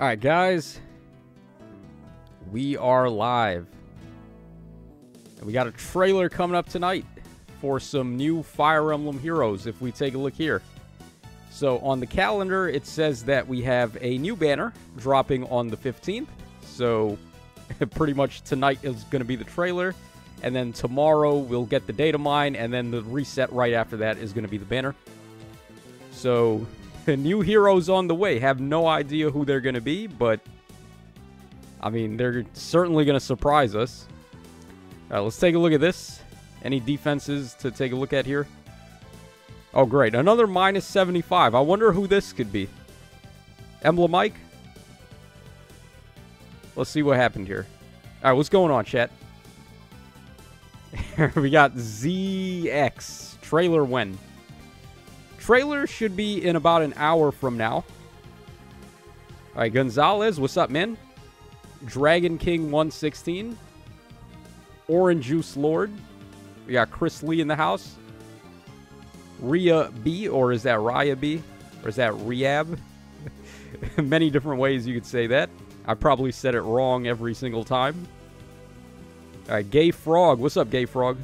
All right, guys, we are live. And we got a trailer coming up tonight for some new Fire Emblem Heroes, if we take a look here. So on the calendar, it says that we have a new banner dropping on the 15th. So pretty much tonight is going to be the trailer. And then tomorrow we'll get the data mine, and then the reset right after that is going to be the banner. So new heroes on the way. Have no idea who they're going to be, but I mean, they're certainly going to surprise us. All right, let's take a look at this. Any defenses to take a look at here? Oh, great. Another minus 75. I wonder who this could be. Emblem Ike? Let's see what happened here. All right, what's going on, chat? We got ZX. Trailer when? Trailer should be in about an hour from now. All right, Gonzalez, what's up, man? Dragon King 116. Orange Juice Lord. We got Chris Lee in the house. Rhea B, or is that Raya B? Or is that Riab? Many different ways you could say that. I probably said it wrong every single time. All right, Gay Frog. What's up, Gay Frog?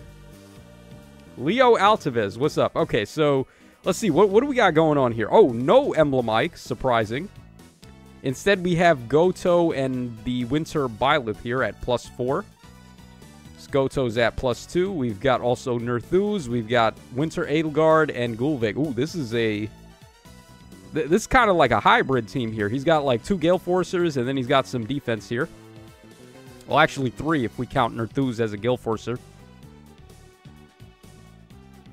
Leo Altavez. What's up? Okay, so let's see. What do we got going on here? Oh, no Emblem Ike. Surprising. Instead, we have Goto and the Winter Byleth here at +4. Goto's at +2. We've got also Nerþuz. We've got Winter Edelgard and Gulvik. Ooh, this is a... This is kind of like a hybrid team here. He's got like 2 Gale Forcers, and then he's got some defense here. Well, actually 3 if we count Nerþuz as a Gale Forcer.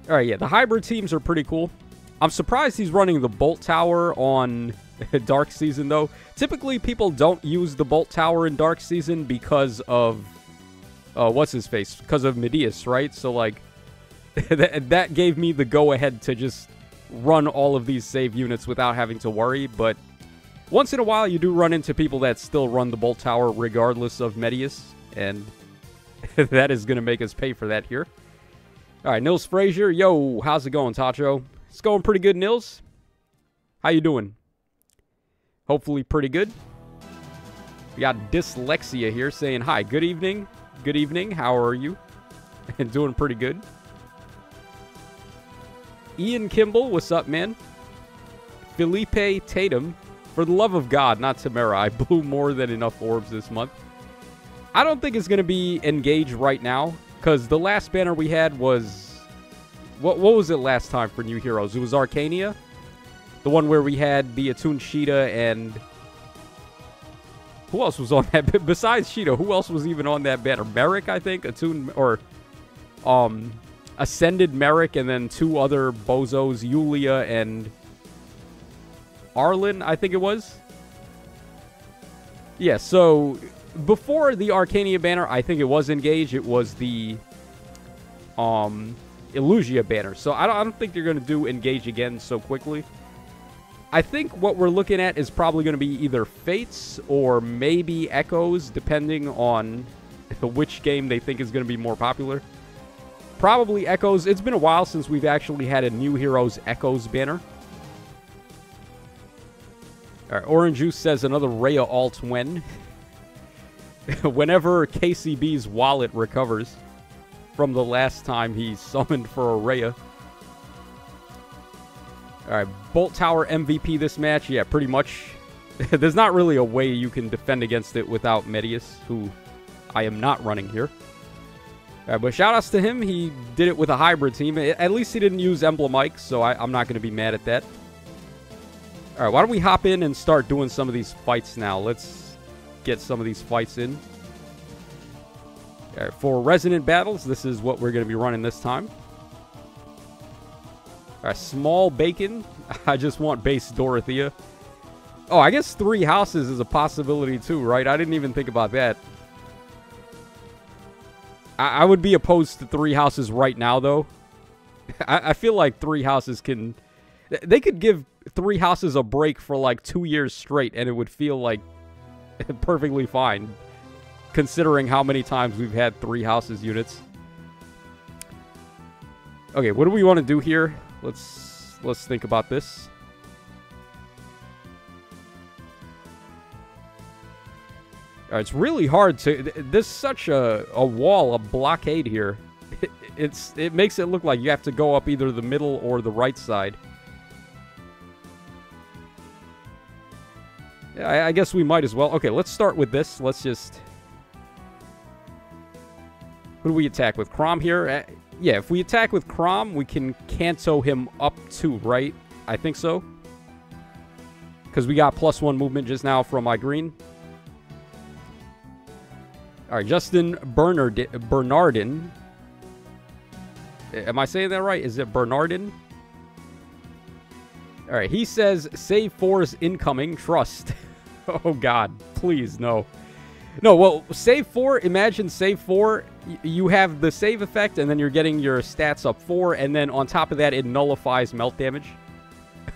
All right, yeah, the hybrid teams are pretty cool. I'm surprised he's running the Bolt Tower on Dark Season, though. Typically, people don't use the Bolt Tower in Dark Season because of... what's his face? Because of Medeus, right? So, like, that gave me the go-ahead to just run all of these save units without having to worry, but once in a while you do run into people that still run the Bolt Tower regardless of Medeus, and that is going to make us pay for that here. All right, Nils Frazier. Yo, how's it going, Tacho? It's going pretty good, Nils. How you doing? Hopefully pretty good. We got Dyslexia here saying, hi, good evening. Good evening, how are you? And doing pretty good. Ian Kimball, what's up, man? Felipe Tatum, for the love of God, not Tamara. I blew more than enough orbs this month. I don't think it's going to be Engage right now, because the last banner we had was... What was it last time for New Heroes? It was Archanea, the one where we had the Attuned Sheeta and... Who else was on that? Besides Sheeta, who else was even on that banner? Merrick, I think. Attuned, or Ascended Merrick, and then 2 other bozos, Julia and Arlen, I think it was. Yeah, so before the Archanea banner, I think it was Engage. It was the Illusia banner. So I don't think they're going to do Engage again so quickly. I think what we're looking at is probably going to be either Fates or maybe Echoes, depending on which game they think is going to be more popular. Probably Echoes. It's been a while since we've actually had a New Heroes Echoes banner. All right, Orange Juice says another Rhea alt when. Whenever KCB's wallet recovers from the last time he summoned for a Rhea. All right, Bolt Tower MVP this match. Yeah, pretty much. There's not really a way you can defend against it without Medeus, who I am not running here. All right, but shout-outs to him. He did it with a hybrid team. At least he didn't use Emblem Ike, so I'm not going to be mad at that. All right, why don't we hop in and start doing some of these fights now. Let's get some of these fights in. All right, for Resonant Battles, this is what we're going to be running this time. All right, Small Bacon. I just want base Dorothea. Oh, I guess Three Houses is a possibility too, right? I didn't even think about that. I would be opposed to Three Houses right now, though. I feel like Three Houses can... They could give Three Houses a break for like 2 years straight, and it would feel like perfectly fine, considering how many times we've had Three Houses units. Okay, what do we want to do here? Let's think about this. It's really hard to... There's such a wall, a blockade here. It makes it look like you have to go up either the middle or the right side. I guess we might as well. Okay, let's start with this. Let's just... Who do we attack with? Chrom here? Yeah, if we attack with Chrom, we can Kanto him up too, right? I think so. Because we got +1 movement just now from my green. Alright, Justin Bernardin. Am I saying that right? Is it Bernardin? Alright, he says, save 4's incoming, trust. Oh god, please, no. No, well, save 4, imagine save 4, you have the save effect, and then you're getting your stats up 4, and then on top of that, it nullifies melt damage.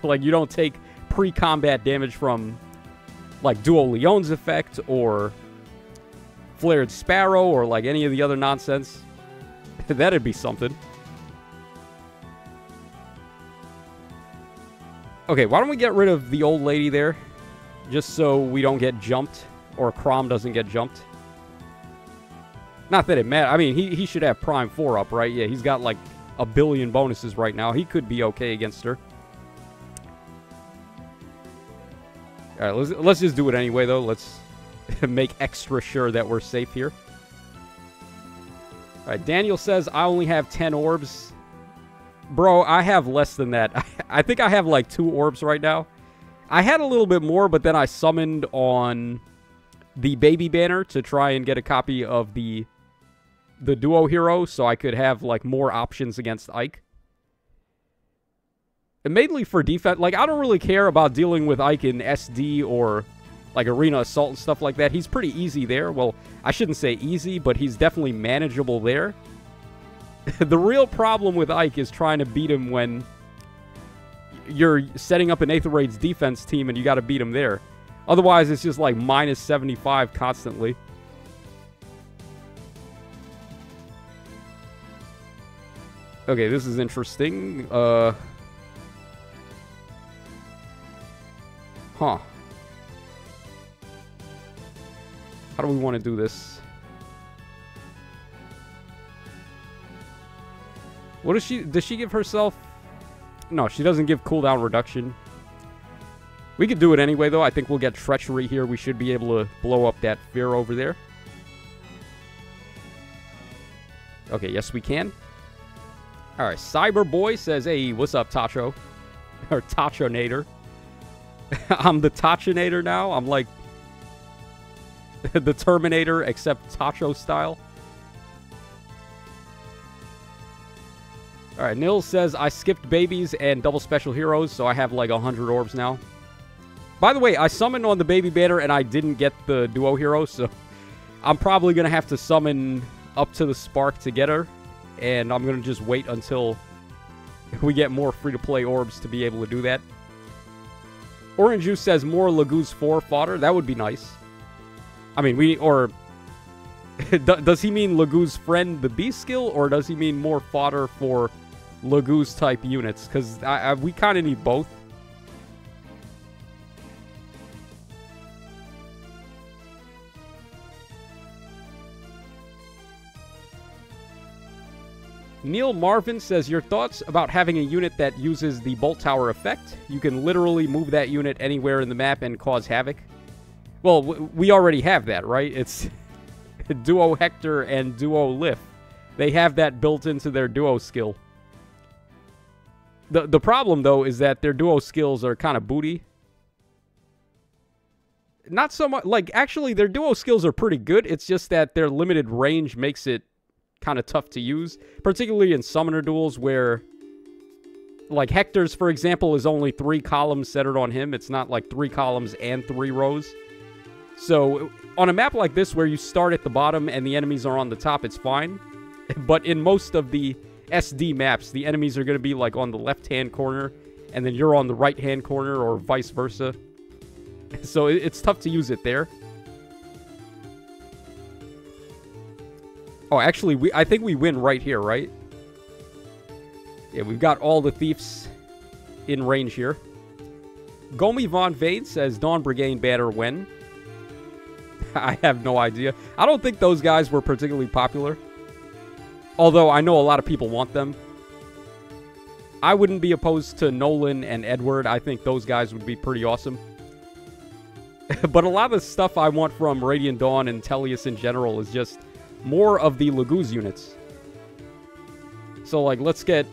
Like, you don't take pre-combat damage from, like, Duo Leon's effect, or Flared Sparrow, or, like, any of the other nonsense. That'd be something. Okay, why don't we get rid of the old lady there? Just so we don't get jumped, or Chrom doesn't get jumped. Not that it matters. I mean, he should have Prime 4 up, right? Yeah, he's got like a billion bonuses right now. He could be okay against her. All right, let's just do it anyway, though. Let's make extra sure that we're safe here. All right, Daniel says, I only have 10 orbs. Bro, I have less than that. I think I have like 2 orbs right now. I had a little bit more, but then I summoned on the baby banner to try and get a copy of the duo hero so I could have like more options against Ike. And mainly for defense, like I don't really care about dealing with Ike in SD or like Arena Assault and stuff like that. He's pretty easy there. Well, I shouldn't say easy, but he's definitely manageable there. The real problem with Ike is trying to beat him when you're setting up an Aether Raid's defense team and you got to beat him there. Otherwise, it's just like minus 75 constantly. Okay, this is interesting. Huh. How do we want to do this? What does she... Does she give herself... No, she doesn't give cooldown reduction. We could do it anyway, though. I think we'll get Treachery here. We should be able to blow up that Fear over there. Okay, yes, we can. All right, Cyberboy says, hey, what's up, Tacho? Or Tachonator. I'm the Tachonator now. I'm like the Terminator, except Tacho style. All right, Nils says, I skipped babies and double special heroes, so I have like 100 orbs now. By the way, I summoned on the baby banner, and I didn't get the duo hero, so I'm probably going to have to summon up to the spark to get her, and I'm going to just wait until we get more free-to-play orbs to be able to do that. Orange Juice says, more Lagoose 4 fodder. That would be nice. I mean, we... or... Does he mean Lagoose Friend the Beast skill, or does he mean more fodder for... Lagoose type units, because we kind of need both. Neil Marvin says, your thoughts about having a unit that uses the Bolt Tower effect? You can literally move that unit anywhere in the map and cause havoc. Well, we already have that, right? It's Duo Hector and Duo Lif. They have that built into their duo skill. The problem, though, is that their duo skills are kind of booty. Not so much... Like, actually, their duo skills are pretty good. It's just that their limited range makes it kind of tough to use. Particularly in summoner duels where... Like, Hector's, for example, is only 3 columns centered on him. It's not, like, 3 columns and 3 rows. So, on a map like this where you start at the bottom and the enemies are on the top, it's fine. But in most of the... SD maps, the enemies are going to be like on the left-hand corner, and then you're on the right-hand corner, or vice versa. So it's tough to use it there. Oh, actually, I think we win right here, right? Yeah, we've got all the thieves in range here. Gomi Von Vade says, Dawn Brigade better when? I have no idea. I don't think those guys were particularly popular. Although I know a lot of people want them. I wouldn't be opposed to Nolan and Edward. I think those guys would be pretty awesome. But a lot of the stuff I want from Radiant Dawn and Tellius in general is just more of the Laguz units. So, like, let's get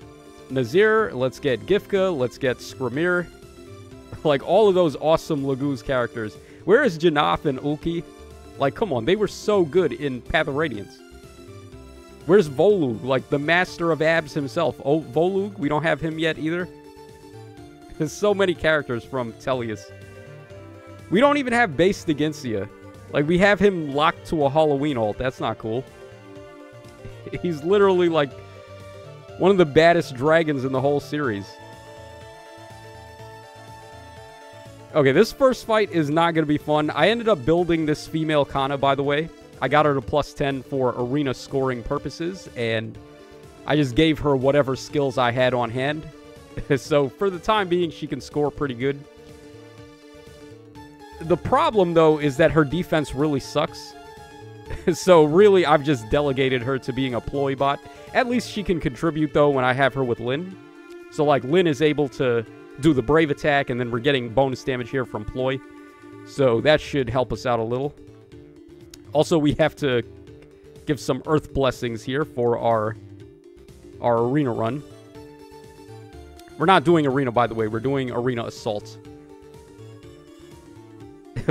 Nazir, let's get Gifka, let's get Skrymir. Like, all of those awesome Laguz characters. Where is Janaf and Ulki? Like, come on, they were so good in Path of Radiance. Where's Volug? Like, the master of abs himself. Oh, Volug, we don't have him yet either. There's so many characters from Tellius. We don't even have base Stegencia. Like, we have him locked to a Halloween alt. That's not cool. He's literally, like, one of the baddest dragons in the whole series. Okay, this first fight is not going to be fun. I ended up building this female Kana, by the way. I got her to plus 10 for arena scoring purposes, and I just gave her whatever skills I had on hand. So, for the time being, she can score pretty good. The problem, though, is that her defense really sucks. So, really, I've just delegated her to being a ploy bot. At least she can contribute, though, when I have her with Lynn. So, like, Lynn is able to do the brave attack, and then we're getting bonus damage here from Ploy. So, that should help us out a little. Also, we have to give some Earth Blessings here for our arena run. We're not doing arena, by the way. We're doing Arena Assaults.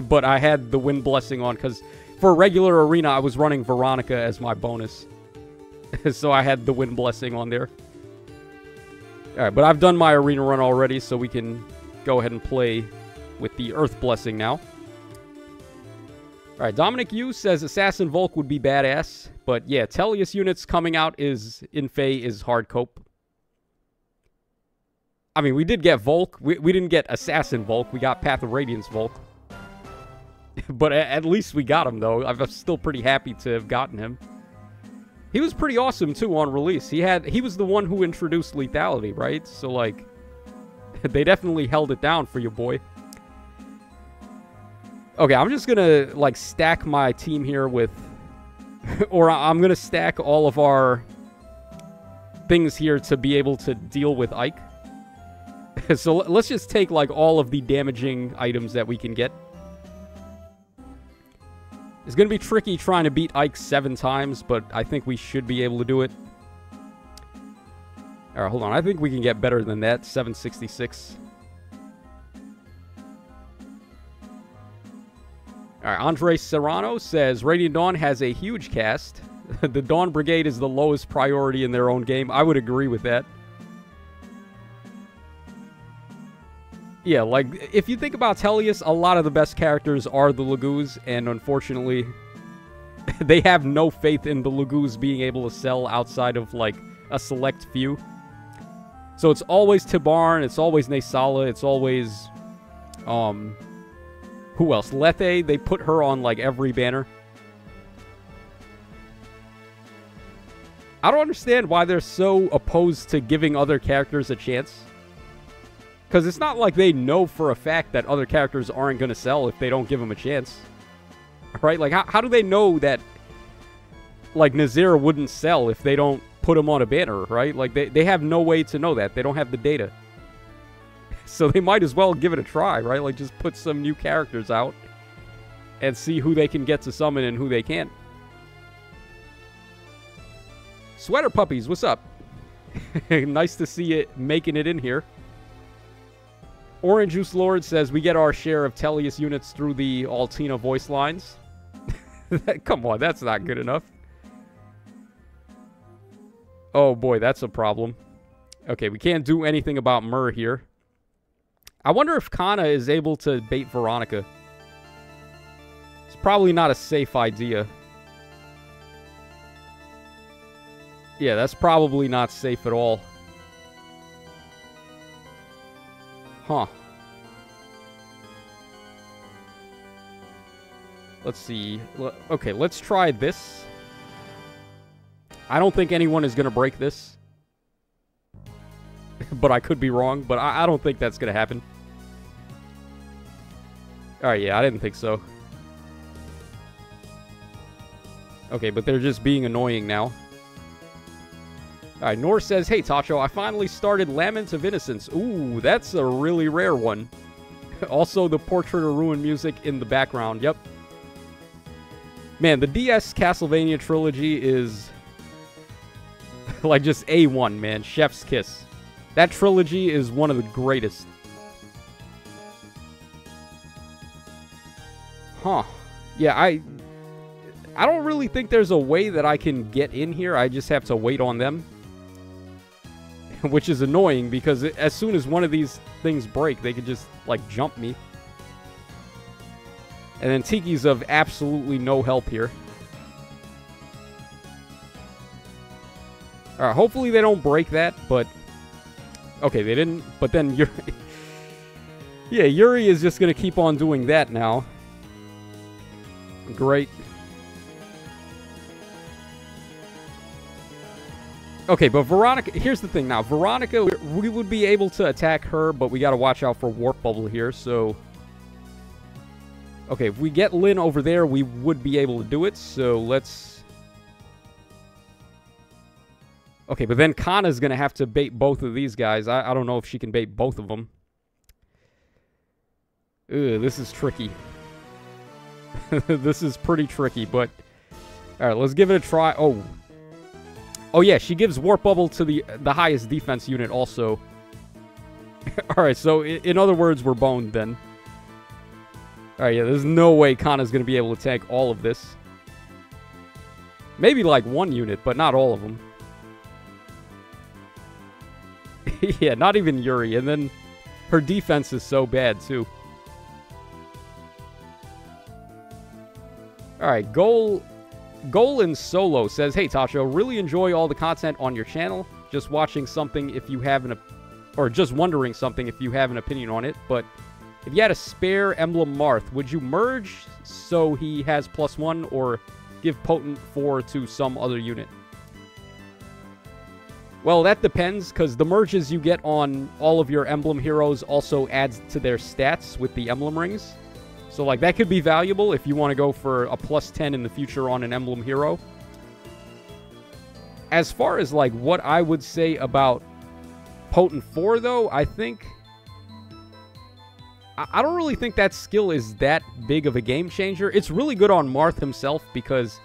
But I had the Wind Blessing on, because for regular arena, I was running Veronica as my bonus. So I had the Wind Blessing on there. Alright, but I've done my arena run already, so we can go ahead and play with the Earth Blessing now. Alright, Dominic Yu says Assassin Volk would be badass, but yeah, Tellius units coming out in Fae is hard cope. I mean, we did get Volk. We didn't get Assassin Volk. We got Path of Radiance Volk. But at least we got him, though. I'm still pretty happy to have gotten him. He was pretty awesome, too, on release. He was the one who introduced lethality, right? So, like, they definitely held it down for your boy. Okay, I'm just gonna, like, stack my team here with... or I'm gonna stack all of our things here to be able to deal with Ike. So let's just take, like, all of the damaging items that we can get. It's gonna be tricky trying to beat Ike 7 times, but I think we should be able to do it. Alright, hold on. I think we can get better than that. 766. Alright, Andre Serrano says, Radiant Dawn has a huge cast. The Dawn Brigade is the lowest priority in their own game. I would agree with that. Yeah, like, if you think about Tellius, a lot of the best characters are the Laguz, and unfortunately, they have no faith in the Laguz being able to sell outside of, like, a select few. So it's always Tibarn, it's always Naysala, it's always, who else? Lethe, they put her on, like, every banner. I don't understand why they're so opposed to giving other characters a chance. Because it's not like they know for a fact that other characters aren't going to sell if they don't give them a chance. Right? Like, how do they know that, like, Nazir wouldn't sell if they don't put him on a banner, right? Like, they have no way to know that. They don't have the data. So they might as well give it a try, right? Like, just put some new characters out and see who they can get to summon and who they can't. Sweater Puppies, what's up? Nice to see it making it in here. Orange Juice Lord says, we get our share of Tellius units through the Altina voice lines. Come on, that's not good enough. Oh boy, that's a problem. Okay, we can't do anything about Myrrh here. I wonder if Kana is able to bait Veronica. It's probably not a safe idea. Yeah, that's probably not safe at all. Huh. Let's see. Okay, let's try this. I don't think anyone is going to break this. But I could be wrong, but I don't think that's going to happen. Alright, yeah, I didn't think so. Okay, but they're just being annoying now. Alright, Nor says, hey, Tacho, I finally started Laments of Innocence. Ooh, that's a really rare one. Also, the Portrait of Ruin music in the background. Yep. Man, the DS Castlevania trilogy is... like, just A1, man. Chef's kiss. That trilogy is one of the greatest. Huh. Yeah, I don't really think there's a way that I can get in here. I just have to wait on them. Which is annoying, because as soon as one of these things break, they could just, like, jump me. And then Tiki's of absolutely no help here. Alright, hopefully they don't break that, but... okay, they didn't, but then Yuri... yeah, Yuri is just gonna keep on doing that now. Great. Okay, but Veronica... here's the thing now. Veronica, we would be able to attack her, but we gotta watch out for Warp Bubble here, so... okay, if we get Lynn over there, we would be able to do it, so let's... okay, but then Kana's going to have to bait both of these guys. I don't know if she can bait both of them. Ugh, this is tricky. This is pretty tricky, but... alright, let's give it a try. Oh. Oh yeah, she gives Warp Bubble to the highest defense unit also. Alright, so in other words, we're boned then. Alright, yeah, there's no way Kana's going to be able to tank all of this. Maybe like one unit, but not all of them. Yeah, not even Yuri. And then her defense is so bad, too. Alright, Goal in Solo says, hey, Tacho, really enjoy all the content on your channel. Just watching something if you have an... or just wondering something if you have an opinion on it. But if you had a spare Emblem Marth, would you merge so he has +1 or give Potent 4 to some other unit? Well, that depends, because the merges you get on all of your Emblem Heroes also adds to their stats with the Emblem Rings. So, like, that could be valuable if you want to go for a +10 in the future on an Emblem Hero. As far as, like, what I would say about Potent 4, though, I think... I don't really think that skill is that big of a game changer. It's really good on Marth himself because,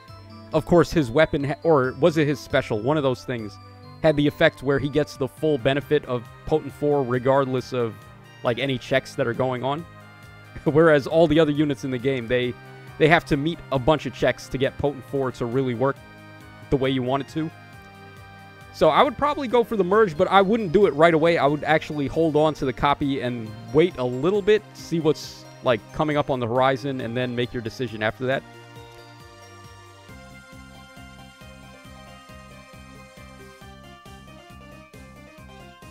of course, his weapon... or was it his special? One of those things... had the effect where he gets the full benefit of Potent 4 regardless of, like, any checks that are going on. Whereas all the other units in the game, they have to meet a bunch of checks to get Potent 4 to really work the way you want it to. So I would probably go for the merge, but I wouldn't do it right away. I would actually hold on to the copy and wait a little bit, see what's, like, coming up on the horizon, and then make your decision after that.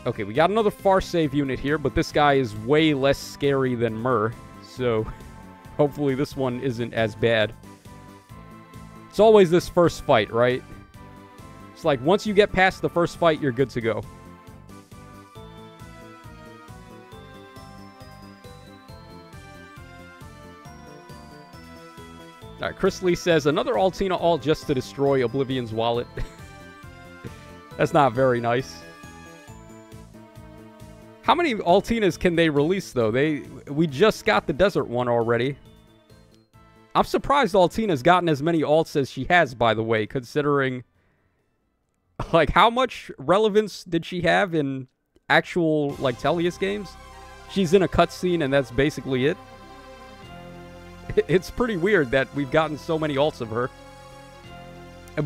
Okay, we got another far save unit here, but this guy is way less scary than Myrrh, so hopefully this one isn't as bad. It's always this first fight, right? It's like, once you get past the first fight, you're good to go. Alright, Chris Lee says, another Altina alt just to destroy Oblivion's wallet. That's not very nice. How many Altinas can they release, though? We just got the desert one already. I'm surprised Altina's gotten as many alts as she has, by the way, considering... like, how much relevance did she have in actual, like, Tellius games? She's in a cutscene, and that's basically it. It's pretty weird that we've gotten so many alts of her.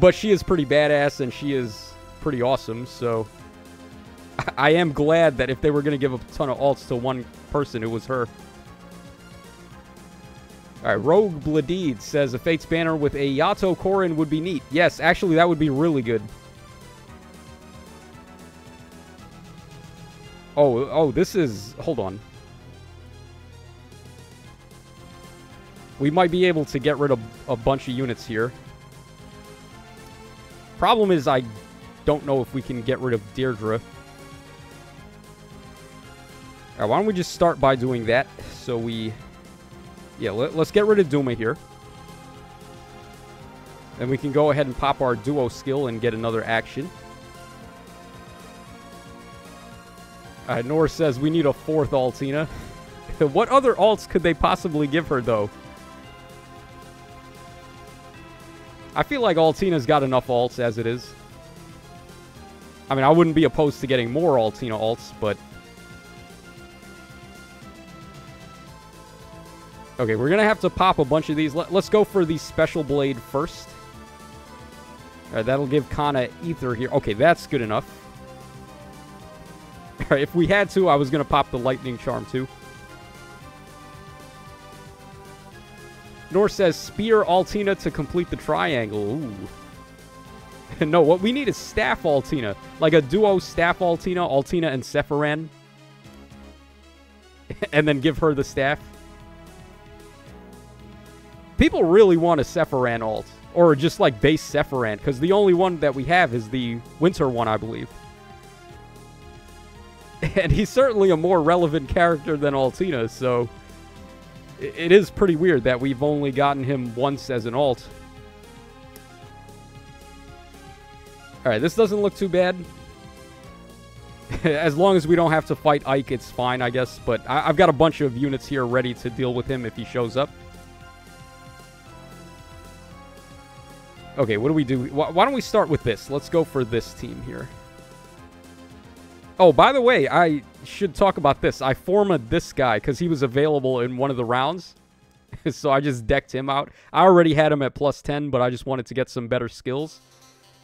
But she is pretty badass, and she is pretty awesome, so... I am glad that if they were going to give a ton of alts to one person, it was her. Alright, Rogue Bladeed says a Fates banner with a Hayato Corrin would be neat. Yes, actually, that would be really good. Oh, this is... hold on. We might be able to get rid of a bunch of units here. Problem is, I don't know if we can get rid of Deirdre. Alright, why don't we just start by doing that? So we... yeah, let's get rid of Duma here. Then we can go ahead and pop our duo skill and get another action. Nor says we need a fourth Altina. What other alts could they possibly give her, though? I feel like Altina's got enough alts as it is. I mean, I wouldn't be opposed to getting more Altina alts, but... okay, we're going to have to pop a bunch of these. Let's go for the Special Blade first. All right, that'll give Kana Ether here. Okay, that's good enough. All right, if we had to, I was going to pop the Lightning Charm too. Nor says Spear Altina to complete the triangle. Ooh. No, what we need is Staff Altina. Like a duo Staff Altina, Altina and Sephiran. And then give her the Staff. People really want a Sephiran alt. Or just like base Sephiran. Because the only one that we have is the Winter one, I believe. And he's certainly a more relevant character than Altina, so... it is pretty weird that we've only gotten him once as an alt. Alright, this doesn't look too bad. As long as we don't have to fight Ike, it's fine, I guess. But I've got a bunch of units here ready to deal with him if he shows up. Okay, what do we do? Why don't we start with this? Let's go for this team here. Oh, by the way, I should talk about this. I formed this guy because he was available in one of the rounds. So I just decked him out. I already had him at +10, but I just wanted to get some better skills.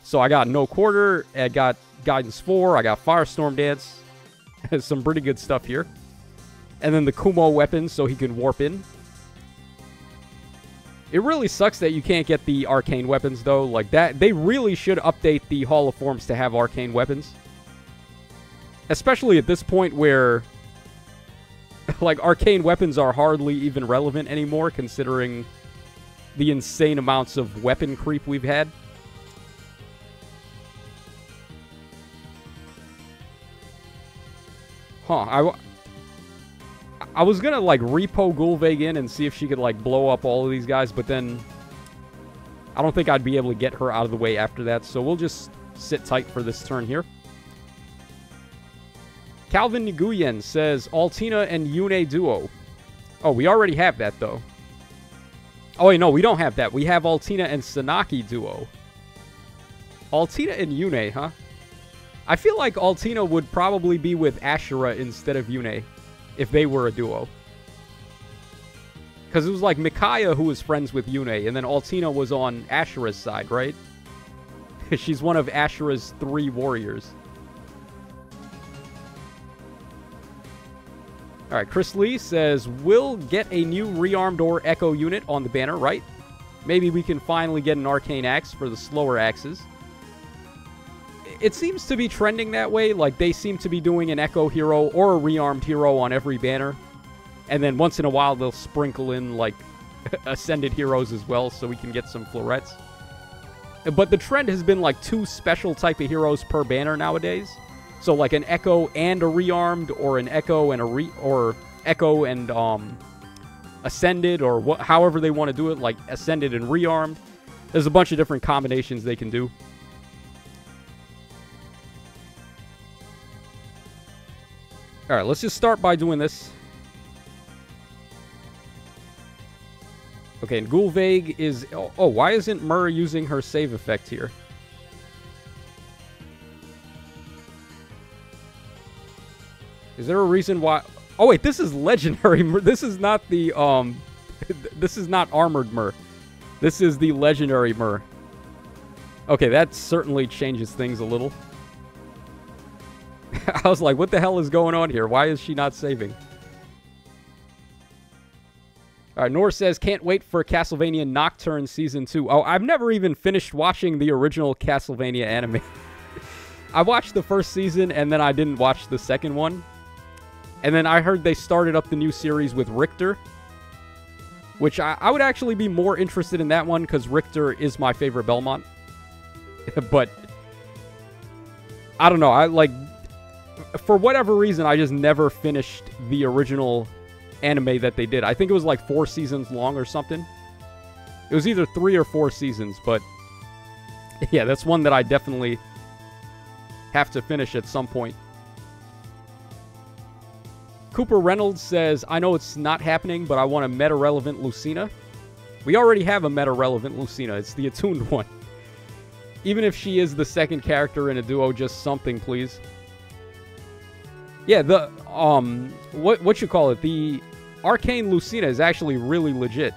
So I got No Quarter. I got Guidance 4. I got Firestorm Dance. Some pretty good stuff here. And then the Kumo weapon so he can warp in. It really sucks that you can't get the arcane weapons, though. Like that, they really should update the Hall of Forms to have arcane weapons. Especially at this point where, like, arcane weapons are hardly even relevant anymore, considering the insane amounts of weapon creep we've had. Huh, I was gonna, like, repo Gulvik in and see if she could, like, blow up all of these guys, but then I don't think I'd be able to get her out of the way after that, so we'll just sit tight for this turn here. Calvin Nguyen says, Altina and Yune duo. Oh, we already have that, though. Oh, wait, no, we don't have that. We have Altina and Sanaki duo. Altina and Yune, huh? I feel like Altina would probably be with Ashura instead of Yune if they were a duo. Because it was like Mikaya who was friends with Yune, and then Altina was on Ashura's side, right? She's one of Ashura's 3 warriors. Alright, Chris Lee says, we'll get a new rearmed or echo unit on the banner, right? Maybe we can finally get an arcane axe for the slower axes. It seems to be trending that way. Like, they seem to be doing an echo hero or a rearmed hero on every banner. And then once in a while, they'll sprinkle in, like, ascended heroes as well, so we can get some florets. But the trend has been, like, 2 special type of heroes per banner nowadays. So like an echo and a rearmed, or an echo and a ascended, or however they want to do it, like ascended and rearmed. There's a bunch of different combinations they can do. All right, let's just start by doing this. Okay, and Gulvik is oh, why isn't Murr using her save effect here? Is there a reason why... oh, wait, this is legendary. This is not the, this is not armored Myrrh. This is the legendary Myrrh. Okay, that certainly changes things a little. I was like, what the hell is going on here? Why is she not saving? Alright, Nor says, can't wait for Castlevania Nocturne Season 2. Oh, I've never even finished watching the original Castlevania anime. I watched the first season, and then I didn't watch the second one. And then I heard they started up the new series with Richter, which I would actually be more interested in that one because Richter is my favorite Belmont. But I don't know. I like, for whatever reason, I just never finished the original anime that they did. I think it was like 4 seasons long or something. It was either 3 or 4 seasons, but Yeah, that's one that I definitely have to finish at some point. Cooper Reynolds says, I know it's not happening, but I want a meta-relevant Lucina. We already have a meta-relevant Lucina. It's the attuned one. Even if she is the second character in a duo, just something, please. Yeah, the, what you call it? The Arcane Lucina is actually really legit.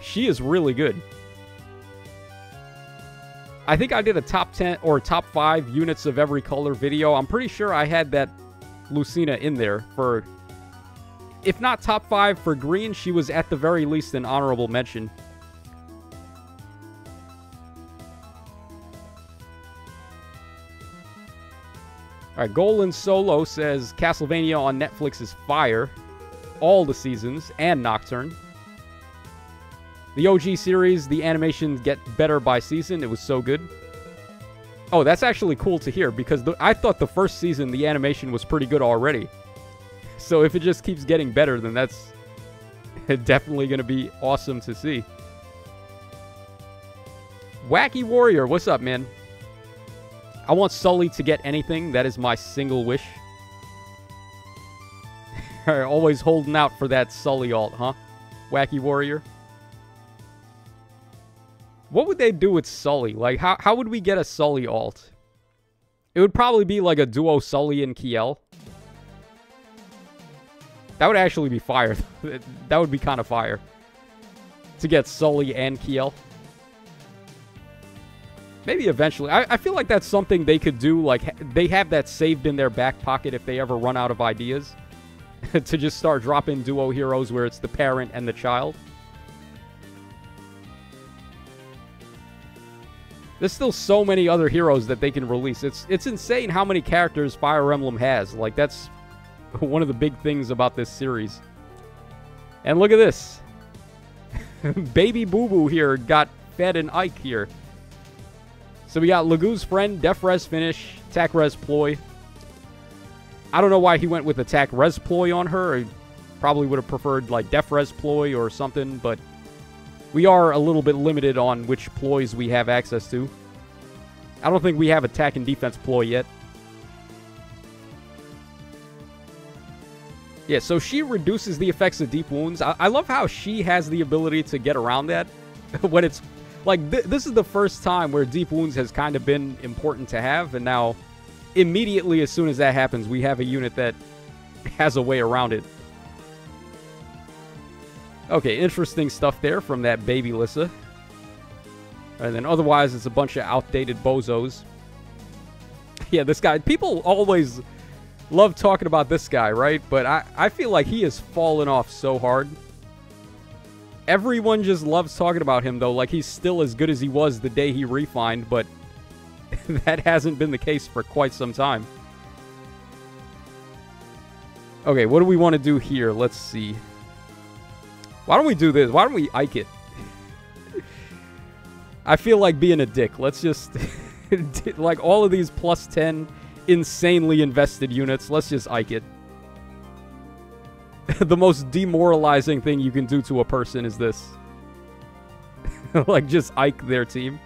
She is really good. I think I did a top 10 or top 5 units of every color video. I'm pretty sure I had that Lucina in there for, if not top 5 for green, she was at the very least an honorable mention. Alright, Golan Solo says Castlevania on Netflix is fire. All the seasons and Nocturne. The OG series, the animations get better by season. It was so good. Oh, that's actually cool to hear, because I thought the first season the animation was pretty good already. So if it just keeps getting better, then that's definitely going to be awesome to see. Wacky Warrior, what's up, man? I want Sully to get anything. That is my single wish. Always holding out for that Sully alt, huh? Wacky Warrior. What would they do with Sully? Like, how would we get a Sully alt? It would probably be like a duo Sully and Kiel. That would actually be fire. That would be kind of fire. To get Sully and Kiel. Maybe eventually. I feel like that's something they could do. Like, they have that saved in their back pocket if they ever run out of ideas. To just start dropping duo heroes where it's the parent and the child. There's still so many other heroes that they can release. It's insane how many characters Fire Emblem has. Like, that's one of the big things about this series. And look at this. Baby Boo Boo here got fed an Ike here. So we got Lagu's Friend, Def Res Finish, Attack Res Ploy. I don't know why he went with Attack Res Ploy on her. He probably would have preferred, like, Def Res Ploy or something, but... we are a little bit limited on which ploys we have access to. I don't think we have attack and defense ploy yet. Yeah, so she reduces the effects of deep wounds. I love how she has the ability to get around that. When it's... like, this is the first time where deep wounds has kind of been important to have, and now, immediately as soon as that happens, we have a unit that has a way around it. Okay, interesting stuff there from that baby Lissa. And then otherwise, it's a bunch of outdated bozos. Yeah, this guy... people always love talking about this guy, right? But I feel like he has fallen off so hard. Everyone just loves talking about him, though. Like, he's still as good as he was the day he refined, but that hasn't been the case for quite some time. Okay, what do we want to do here? Let's see. Why don't we do this? Why don't we Ike it? I feel like being a dick. Let's just... like, all of these plus 10 insanely invested units, let's just Ike it. The most demoralizing thing you can do to a person is this. Like, just Ike their team.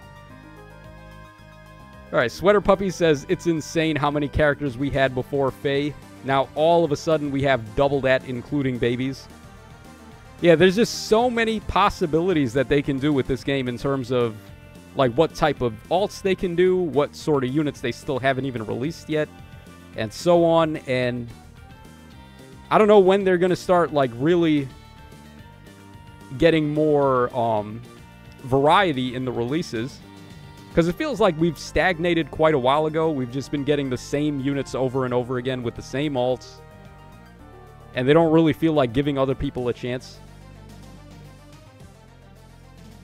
Alright, Sweater Puppy says, it's insane how many characters we had before Faye. Now, all of a sudden, we have double that, including babies. Yeah, there's just so many possibilities that they can do with this game in terms of, like, what type of alts they can do, what sort of units they still haven't even released yet, and so on, and I don't know when they're going to start, like, really getting more variety in the releases, because it feels like we've stagnated quite a while ago. We've just been getting the same units over and over again with the same alts, and they don't really feel like giving other people a chance.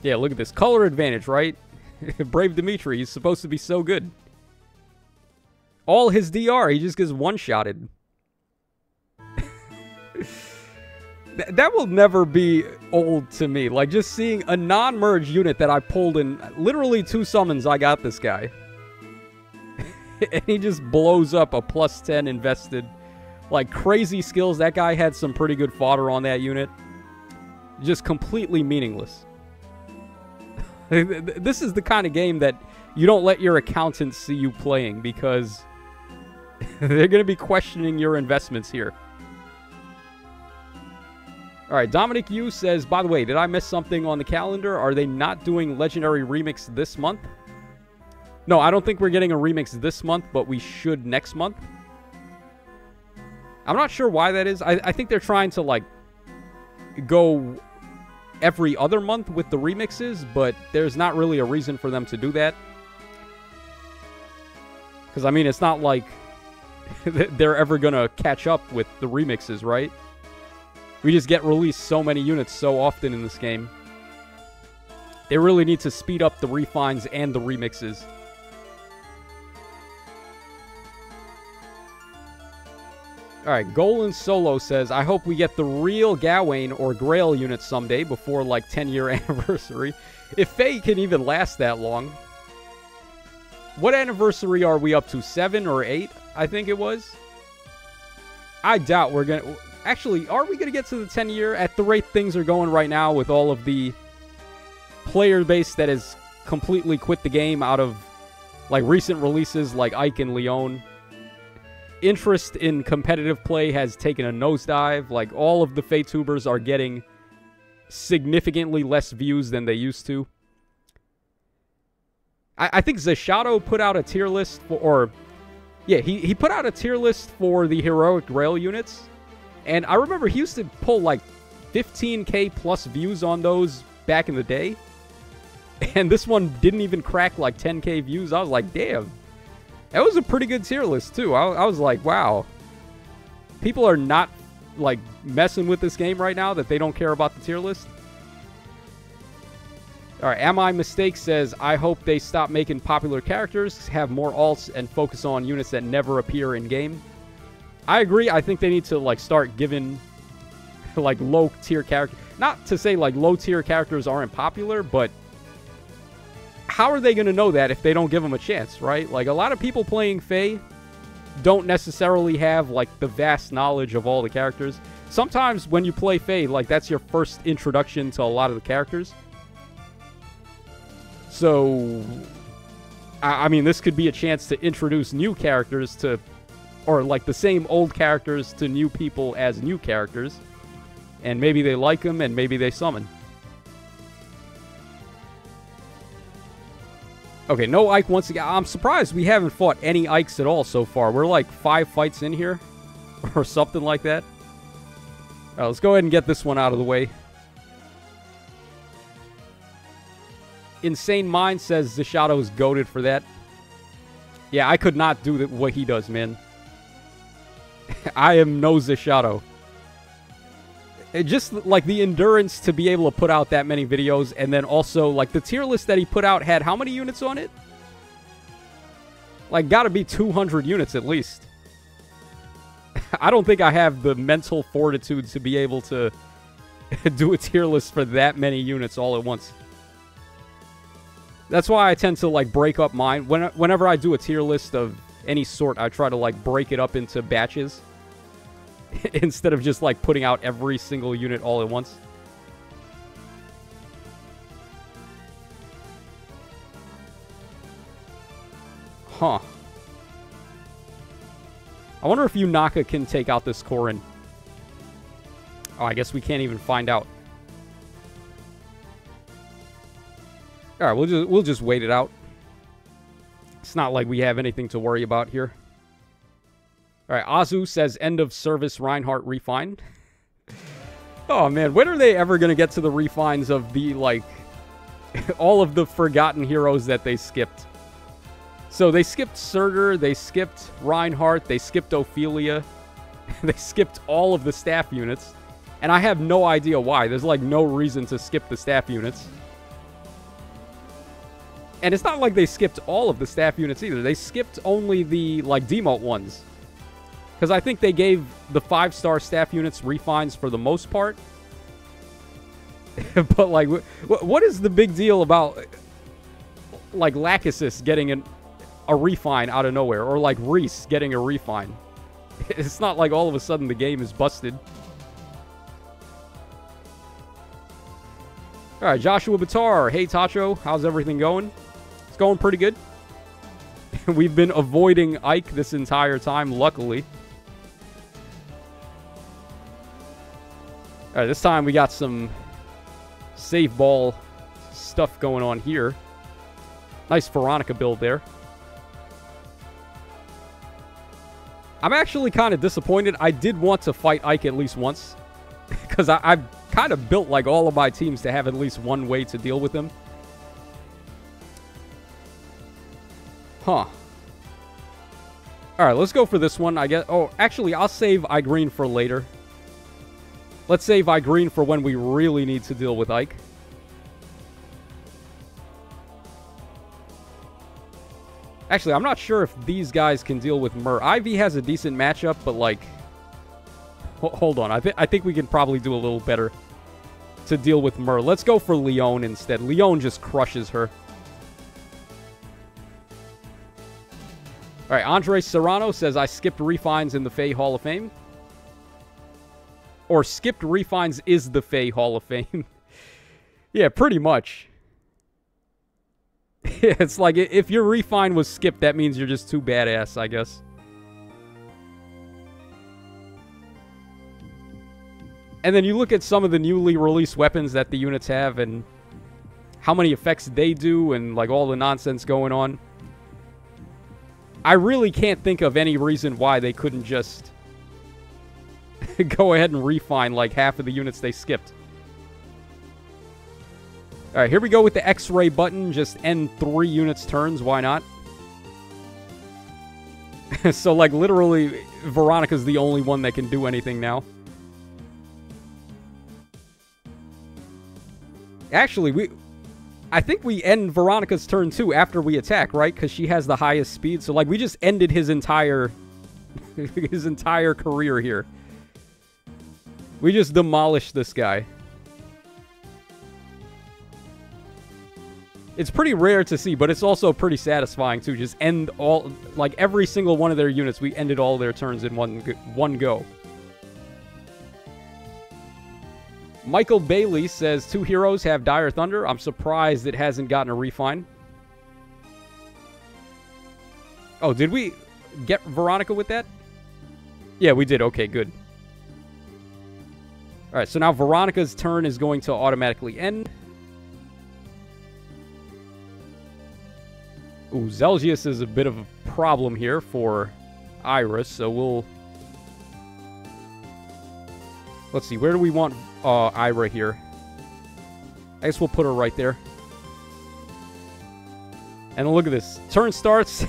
Yeah, look at this. Color advantage, right? Brave Dimitri, he's supposed to be so good. All his DR, he just gets one-shotted. That will never be old to me. Like, just seeing a non-merge unit that I pulled in literally 2 summons, I got this guy. And he just blows up a plus 10 invested. Like, crazy skills. That guy had some pretty good fodder on that unit. Just completely meaningless. This is the kind of game that You don't let your accountants see you playing, because they're going to be questioning your investments here. All right, Dominic Yu says, by the way, did I miss something on the calendar? Are they not doing Legendary Remix this month? No, I don't think we're getting a remix this month, but we should next month. I'm not sure why that is. I think they're trying to, like, go every other month with the remixes, but there's not really a reason for them to do that. Because, I mean, it's not like they're ever going to catch up with the remixes, right? We just get released so many units so often in this game. They really need to speed up the refines and the remixes. Alright, Golan Solo says, I hope we get the real Gawain or Grail unit someday before like 10-year anniversary. If Faye can even last that long. What anniversary are we up to? 7 or 8, I think it was? I doubt we're going to... Actually, are we going to get to the 10-year? At the rate things are going right now with all of the player base that has completely quit the game out of, like, recent releases like Ike and Leon. Interest in competitive play has taken a nosedive. Like, all of the Fatubers are getting significantly less views than they used to. I think Zeshadow put out a tier list for... Or, yeah, he put out a tier list for the Heroic Grail units. And I remember he used to pull, like, 15K plus views on those back in the day. And this one didn't even crack, like, 10K views. I was like, damn. That was a pretty good tier list, too. I was like, wow. People are not, like, messing with this game right now that they don't care about the tier list. All right, Am I Mistake says, I hope they stop making popular characters, have more alts, and focus on units that never appear in-game. I agree. I think they need to, like, start giving, like, low-tier characters. Not to say, like, low-tier characters aren't popular, but how are they going to know that if they don't give them a chance, right? Like, a lot of people playing Fae don't necessarily have, like, the vast knowledge of all the characters. Sometimes when you play Fae, like, that's your first introduction to a lot of the characters. So, I mean, this could be a chance to introduce new characters to... Or, like, the same old characters to new people as new characters. And maybe they like them, and maybe they summon. Okay, no Ike once again. I'm surprised we haven't fought any Ikes at all so far. We're, like, 5 fights in here. Or something like that. Alright, let's go ahead and get this one out of the way. Insane Mind says Zeshadow is goated for that. Yeah, I could not do what he does, man. I am no Zeshadow. Just, like, the endurance to be able to put out that many videos, and then also, like, the tier list that he put out had how many units on it? Like, gotta be 200 units at least. I don't think I have the mental fortitude to be able to do a tier list for that many units all at once. That's why I tend to, like, break up mine. Whenever I do a tier list of any sort, I try to, like, break it up into batches instead of just, like, putting out every single unit all at once. Huh. I wonder if Yunaka can take out this Corrin. Oh, I guess we can't even find out. All right, we'll just wait it out. It's not like we have anything to worry about here. All right, Azu says, end of service Reinhardt refine. Oh, man, when are they ever going to get to the refines of the, like, all of the forgotten heroes that they skipped? So they skipped Surtur, they skipped Reinhardt, they skipped Ophelia, they skipped all of the staff units. And I have no idea why. There's, like, no reason to skip the staff units. And it's not like they skipped all of the staff units either. They skipped only the, like, demote ones. Because I think they gave the 5-star staff units refines for the most part. But, like, what is the big deal about, like, Lachesis getting a refine out of nowhere? Or, like, Reese getting a refine? It's not like all of a sudden the game is busted. All right, Joshua Batar. Hey, Tacho. How's everything going? It's going pretty good. We've been avoiding Ike this entire time, luckily. All right, this time we got some save ball stuff going on here. Nice Veronica build there. I'm actually kind of disappointed. I did want to fight Ike at least once, because I've kind of built like all of my teams to have at least one way to deal with him. Huh. All right, let's go for this one, I guess. Oh, actually, I'll save Igreen for later. Let's save Igreen for when we really need to deal with Ike. Actually, I'm not sure if these guys can deal with Murr. Ivy has a decent matchup, but like... Hold on. I think we can probably do a little better to deal with Murr. Let's go for Leone instead. Leone just crushes her. All right, Andre Serrano says, I skipped refines in the Fae Hall of Fame. Or skipped refines is the Fae Hall of Fame. Yeah, pretty much. It's like, if your refine was skipped, that means you're just too badass, I guess. And then you look at some of the newly released weapons that the units have and how many effects they do and like all the nonsense going on. I really can't think of any reason why they couldn't just go ahead and refine like half of the units they skipped. All right, here we go with the X-ray button. Just end 3 units' turns. Why not? So, like, literally, Veronica's the only one that can do anything now. Actually, I think we end Veronica's turn, too, after we attack, right? Because she has the highest speed. So, like, we just ended his entire... his entire career here. We just demolished this guy. It's pretty rare to see, but it's also pretty satisfying to just end all... Like, every single one of their units, we ended all their turns in one go. Michael Bailey says, 2 heroes have Dire Thunder. I'm surprised it hasn't gotten a refine. Oh, did we get Veronica with that? Yeah, we did. Okay, good. All right, so now Veronica's turn is going to automatically end. Ooh, Zelgius is a bit of a problem here for Iris, so we'll... Let's see, where do we want Ira here? I guess we'll put her right there. And look at this. Turn starts,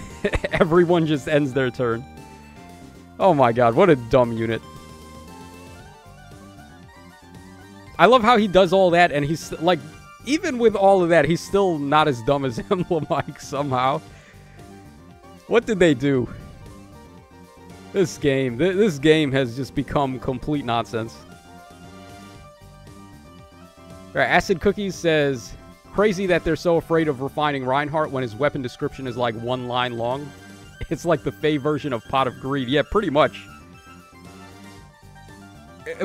everyone just ends their turn. Oh my god, what a dumb unit. I love how he does all that, and he's like... Even with all of that, he's still not as dumb as Emblem Ike somehow. What did they do? This game. This game has just become complete nonsense. All right, Acid Cookies says, crazy that they're so afraid of refining Reinhardt when his weapon description is like 1 line long. It's like the Fae version of Pot of Greed. Yeah, pretty much.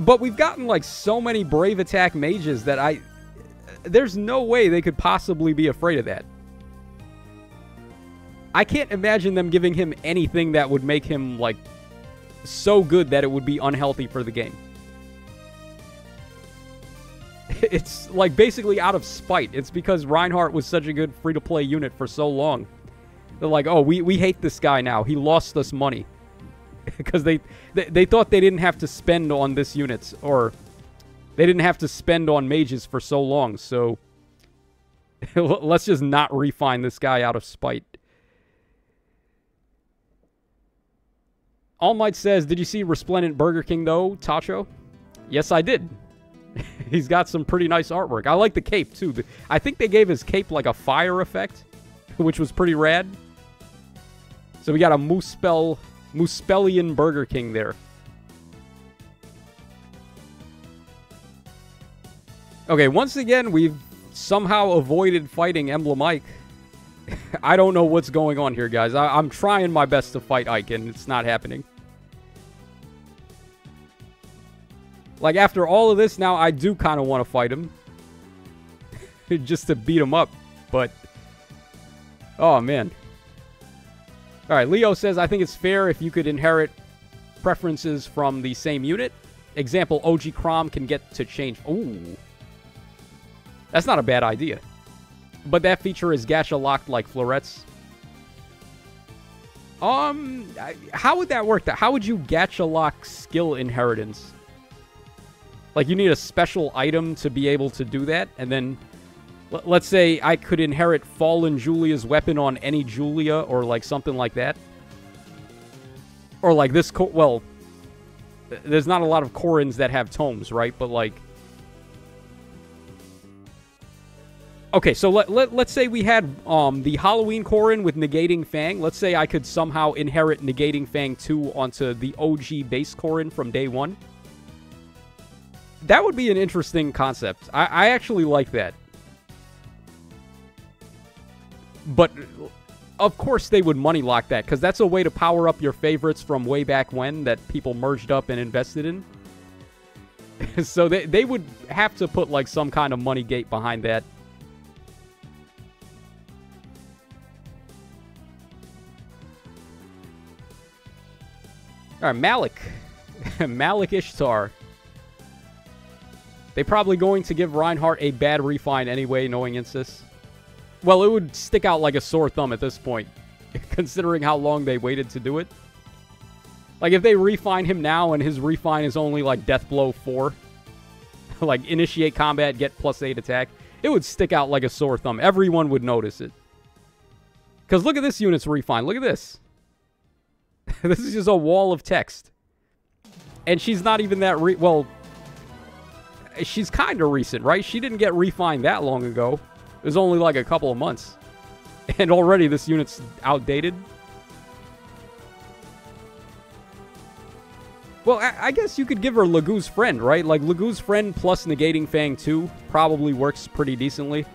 But we've gotten like so many Brave Attack mages that I... There's no way they could possibly be afraid of that. I can't imagine them giving him anything that would make him, like, so good that it would be unhealthy for the game. It's, like, basically out of spite. It's because Reinhardt was such a good free-to-play unit for so long. They're like, oh, we hate this guy now. He lost us money. Because they thought they didn't have to spend on this unit, or... They didn't have to spend on mages for so long, so... Let's just not refine this guy out of spite. All Might says, did you see Resplendent Burger King, though, Tacho? Yes, I did. He's got some pretty nice artwork. I like the cape, too. I think they gave his cape, like, a fire effect, which was pretty rad. So we got a Moospellian Burger King there. Okay, once again, we've somehow avoided fighting Emblem Ike. I don't know what's going on here, guys. I'm trying my best to fight Ike, and it's not happening. Like, after all of this, now I do kind of want to fight him. Just to beat him up, but... Oh, man. All right, Leo says, I think it's fair if you could inherit preferences from the same unit. Example, OG Chrom can get to change... Ooh. That's not a bad idea. But that feature is gacha locked like florets. How would that work? How would you gacha lock skill inheritance? Like, you need a special item to be able to do that, and then... Let's say I could inherit Fallen Julia's weapon on any Julia, or like something like that. Or like this, well, there's not a lot of Corrins that have tomes, right? But like... Okay, so let's say we had the Halloween Corrin with Negating Fang. Let's say I could somehow inherit Negating Fang 2 onto the OG base Corrin from day one. That would be an interesting concept. I actually like that. But, of course, they would money lock that, because that's a way to power up your favorites from way back when that people merged up and invested in. So they would have to put, like, some kind of money gate behind that. All right, Malik. Malik Ishtar. They're probably going to give Reinhardt a bad refine anyway, knowing Insys. Well, it would stick out like a sore thumb at this point, considering how long they waited to do it. Like, if they refine him now and his refine is only, like, Death Blow 4, like, initiate combat, get +8 attack, it would stick out like a sore thumb. Everyone would notice it. Because look at this unit's refine. Look at this. This is just a wall of text. And she's not even that well, she's kind of recent, right? She didn't get refined that long ago. It was only like a couple of months. And already this unit's outdated. Well, I guess you could give her Lagu's Friend, right? Like, Lagu's Friend plus Negating Fang 2 probably works pretty decently.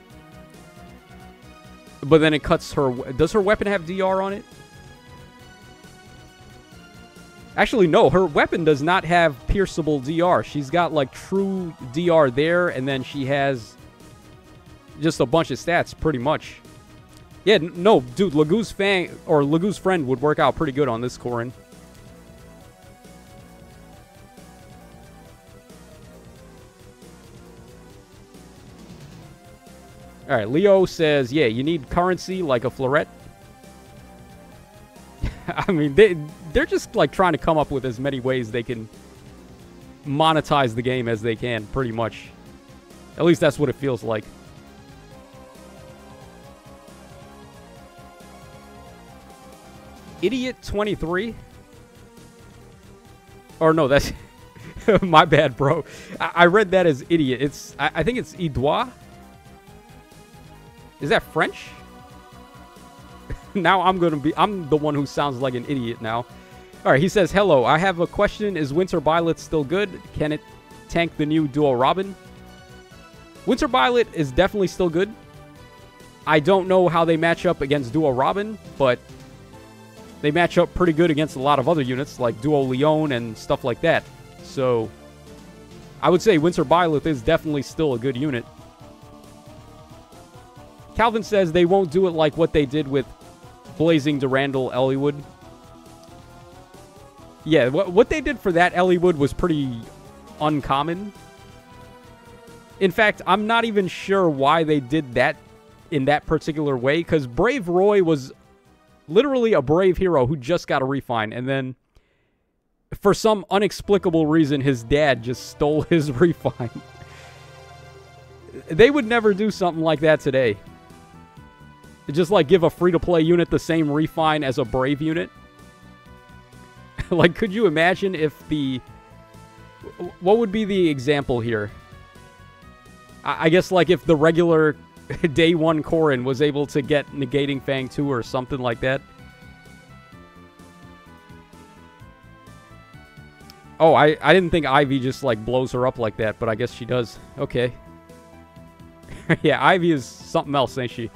But then it cuts her... Does her weapon have DR on it? Actually, no. Her weapon does not have pierceable DR. She's got, like, true DR there, and then she has... just a bunch of stats, pretty much. Yeah, no, dude, Lagu's Fang or Lagu's Friend would work out pretty good on this Corrin. All right, Leo says, yeah, you need currency like a floret. I mean, they're just like trying to come up with as many ways they can monetize the game as they can, pretty much. At least that's what it feels like. Idiot 23? Or no, that's... my bad, bro. I read that as idiot. It's... I think it's Idois. Is that French? Now I'm gonna be... I'm the one who sounds like an idiot now. Alright, he says, hello, I have a question. Is Winter Byleth still good? Can it tank the new Duo Robin? Winter Byleth is definitely still good. I don't know how they match up against Duo Robin, but... they match up pretty good against a lot of other units, like Duo Leon and stuff like that. So, I would say Winter Byleth is definitely still a good unit. Calvin says they won't do it like what they did with Blazing Durandal Elliewood. Yeah, what they did for that Elliewood was pretty uncommon. In fact, I'm not even sure why they did that in that particular way, because Brave Roy was... literally a brave hero who just got a refine, and then for some inexplicable reason his dad just stole his refine. They would never do something like that today. Just like give a free-to-play unit the same refine as a brave unit. Like, could you imagine if the... what would be the example here? I guess like if the regular... Day 1 Corrin was able to get Negating Fang 2 or something like that. Oh, I didn't think Ivy just, like, blows her up like that, but I guess she does. Okay. Yeah, Ivy is something else, ain't she?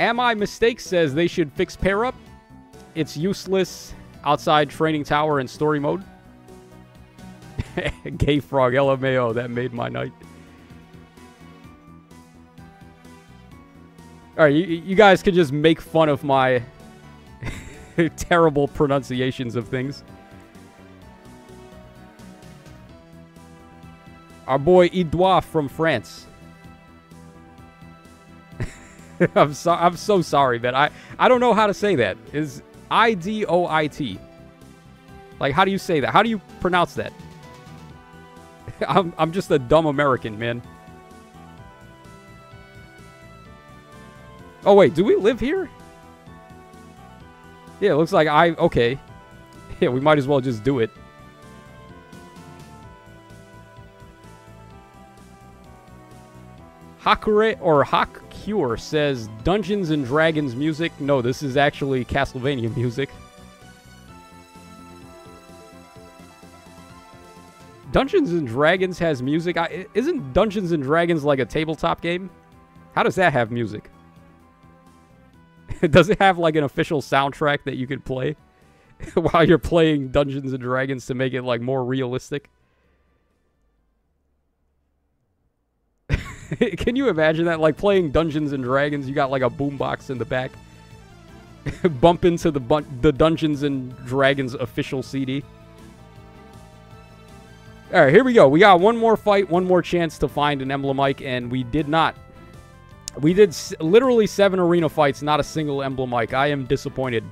Am I Mistake says they should fix Pair Up. It's useless outside Training Tower and Story Mode. Gay Frog, LMAO, that made my night. All right, you guys can just make fun of my terrible pronunciations of things. Our boy Edouard from France. I'm so sorry, man. I don't know how to say that. It's I-D-O-I-T. Like, how do you say that? How do you pronounce that? I'm just a dumb American, man. Oh, wait. Do we live here? Yeah, it looks like I... Okay. Yeah, we might as well just do it. Hakure or Hakcure says Dungeons and Dragons music. No, this is actually Castlevania music. Dungeons and Dragons has music. Isn't Dungeons and Dragons like a tabletop game? How does that have music? Does it have like an official soundtrack that you could play while you're playing Dungeons and Dragons to make it like more realistic? Can you imagine that? Like playing Dungeons and Dragons, you got like a boombox in the back. Bump into the Dungeons and Dragons official CD. All right, here we go. We got one more fight, one more chance to find an Emblem Ike, and we did not. We did literally 7 arena fights, not a single Emblem Ike. I am disappointed.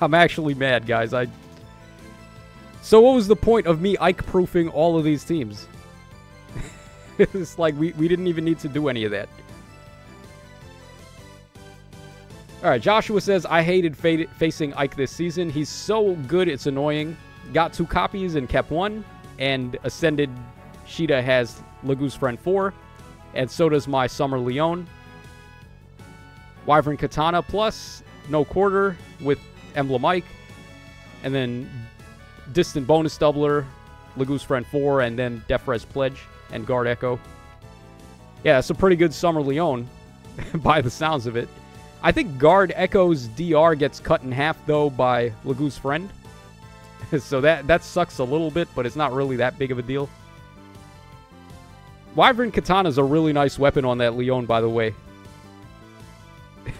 I'm actually mad, guys. So what was the point of me Ike-proofing all of these teams? It's like we didn't even need to do any of that. Alright, Joshua says, I hated facing Ike this season. He's so good, it's annoying. Got 2 copies and kept 1. And Ascended Sheeta has Lagu's Friend 4. And so does my Summer Leon. Wyvern Katana plus, no quarter with Emblem Ike. And then Distant Bonus Doubler, Lagu's Friend 4, and then Defres Pledge. And Guard Echo. Yeah, that's a pretty good Summer Leon, by the sounds of it. I think Guard Echo's DR gets cut in half, though, by Lagu's Friend. So that sucks a little bit, but it's not really that big of a deal. Wyvern Katana's a really nice weapon on that Leon, by the way.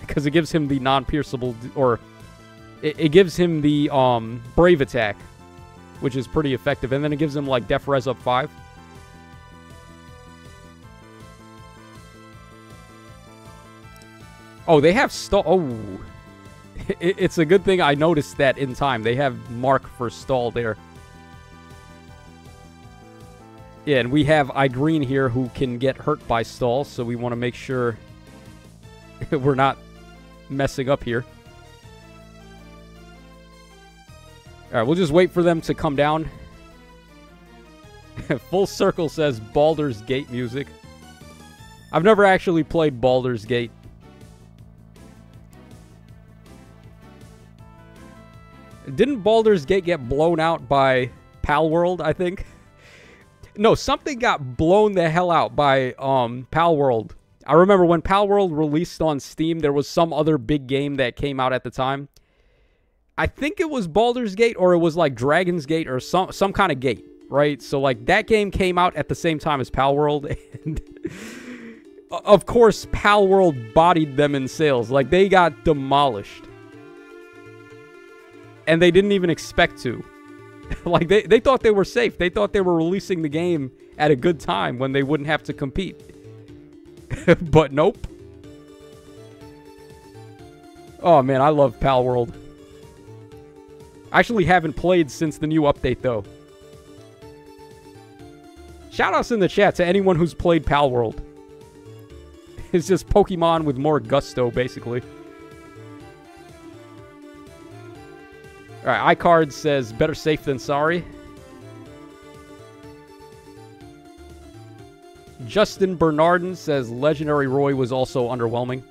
Because it gives him the non-pierceable... Or, it gives him the Brave Attack, which is pretty effective. And then it gives him, like, Def Res up 5. Oh, they have stall. Oh, it's a good thing I noticed that in time. They have mark for stall there. Yeah, and we have Igreen here who can get hurt by stall, so we want to make sure we're not messing up here. All right, we'll just wait for them to come down. Full Circle says Baldur's Gate music. I've never actually played Baldur's Gate. Didn't Baldur's Gate get blown out by Palworld, I think? No, something got blown the hell out by Palworld. I remember when Palworld released on Steam, there was some other big game that came out at the time. I think it was Baldur's Gate, or it was like Dragon's Gate, or some kind of gate, right? So, like, that game came out at the same time as Palworld, and... of course, Palworld bodied them in sales. Like, they got demolished. And they didn't even expect to. Like, they thought they were safe. They thought they were releasing the game at a good time when they wouldn't have to compete. But nope. Oh, man, I love Palworld. I actually haven't played since the new update, though. Shoutouts in the chat to anyone who's played Palworld. It's just Pokemon with more gusto, basically. Alright, iCard says, better safe than sorry. Justin Bernardin says, Legendary Roy was also underwhelming.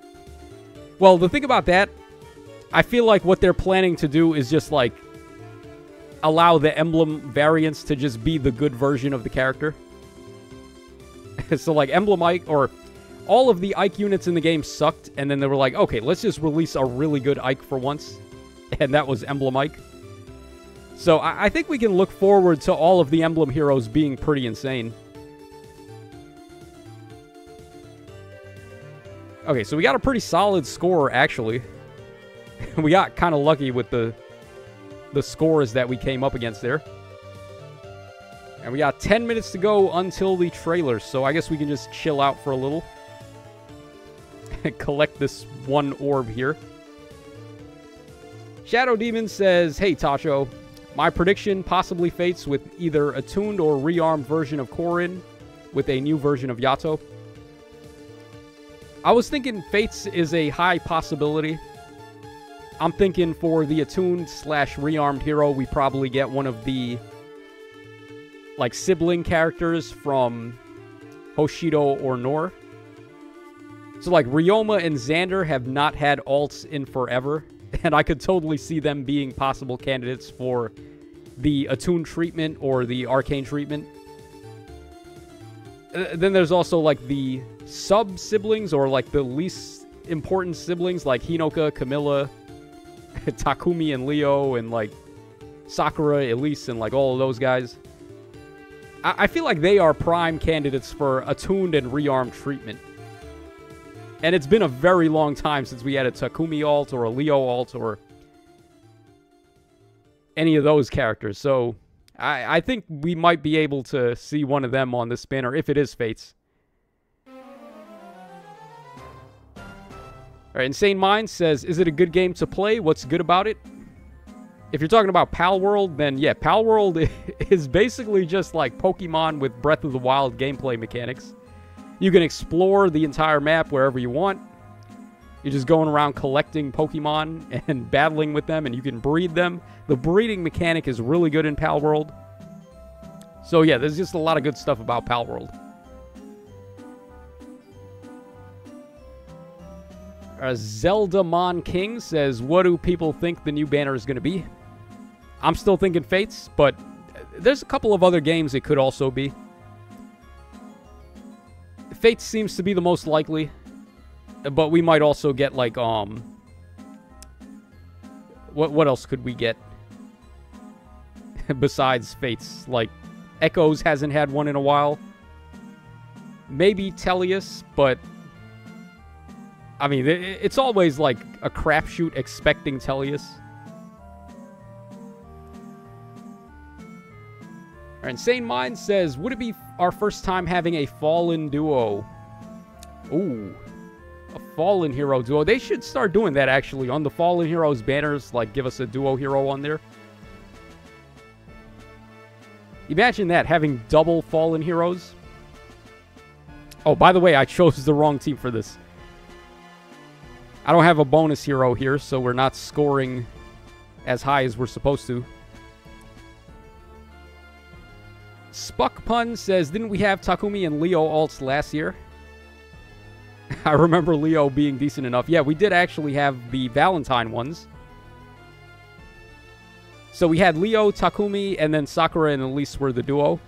Well, the thing about that, I feel like what they're planning to do is just, like, allow the emblem variants to just be the good version of the character. So, like, Emblem Ike, or all of the Ike units in the game sucked, and then they were like, okay, let's just release a really good Ike for once. And that was Emblem Ike. So I think we can look forward to all of the Emblem Heroes being pretty insane. Okay, so we got a pretty solid score, actually. We got kind of lucky with the scores that we came up against there. And we got 10 minutes to go until the trailer, so I guess we can just chill out for a little. Collect this one orb here. Shadow Demon says, "Hey, Tacho. My prediction, possibly Fates with either a tuned or rearmed version of Corrin with a new version of Hayato." I was thinking Fates is a high possibility. I'm thinking for the attuned / rearmed hero, we probably get one of the like sibling characters from Hoshido or Nor. So like Ryoma and Xander have not had alts in forever, and I could totally see them being possible candidates for the attuned treatment or the arcane treatment. Then there's also like the sub-siblings or like the least important siblings like Hinoka, Camilla, Takumi and Leo, and like Sakura, Elise, and like all of those guys. I feel like they are prime candidates for attuned and rearmed treatment. And it's been a very long time since we had a Takumi alt or a Leo alt or any of those characters. So I think we might be able to see one of them on this banner if it is Fates. All right, Insane Mind says, "Is it a good game to play? What's good about it?" If you're talking about Palworld, then yeah, Palworld is basically just like Pokemon with Breath of the Wild gameplay mechanics. You can explore the entire map wherever you want. You're just going around collecting Pokemon and battling with them, and you can breed them. The breeding mechanic is really good in Palworld. So yeah, there's just a lot of good stuff about Palworld. Zelda Mon King says, "What do people think the new banner is going to be?" I'm still thinking Fates, but there's a couple of other games it could also be. Fates seems to be the most likely, but we might also get like what else could we get besides Fates? Like Echoes hasn't had one in a while. Maybe Tellius, but I mean it's always like a crapshoot expecting Tellius. Our Insane Mind says, "Would it be our first time having a Fallen duo?" Ooh. A Fallen Hero duo. They should start doing that, actually. On the Fallen Heroes banners, like, give us a duo hero on there. Imagine that, having double Fallen Heroes. Oh, by the way, I chose the wrong team for this. I don't have a bonus hero here, so we're not scoring as high as we're supposed to. Spuck Pun says, "Didn't we have Takumi and Leo alts last year?" I remember Leo being decent enough. Yeah, we did actually have the Valentine ones. So we had Leo, Takumi, and then Sakura and Elise were the duo.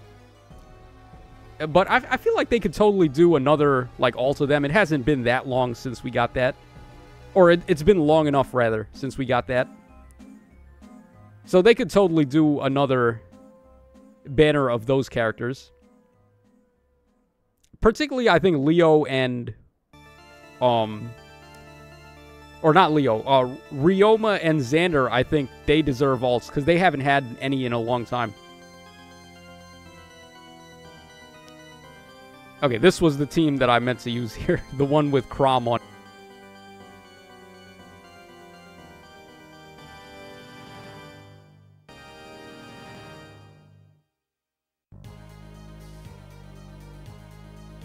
But I feel like they could totally do another, like, alt of them. It hasn't been that long since we got that. Or it's been long enough, rather, since we got that. So they could totally do another banner of those characters. Particularly, I think Leo and or not Leo, Ryoma and Xander, I think they deserve alts because they haven't had any in a long time. Okay, this was the team that I meant to use here. The one with Chrom on.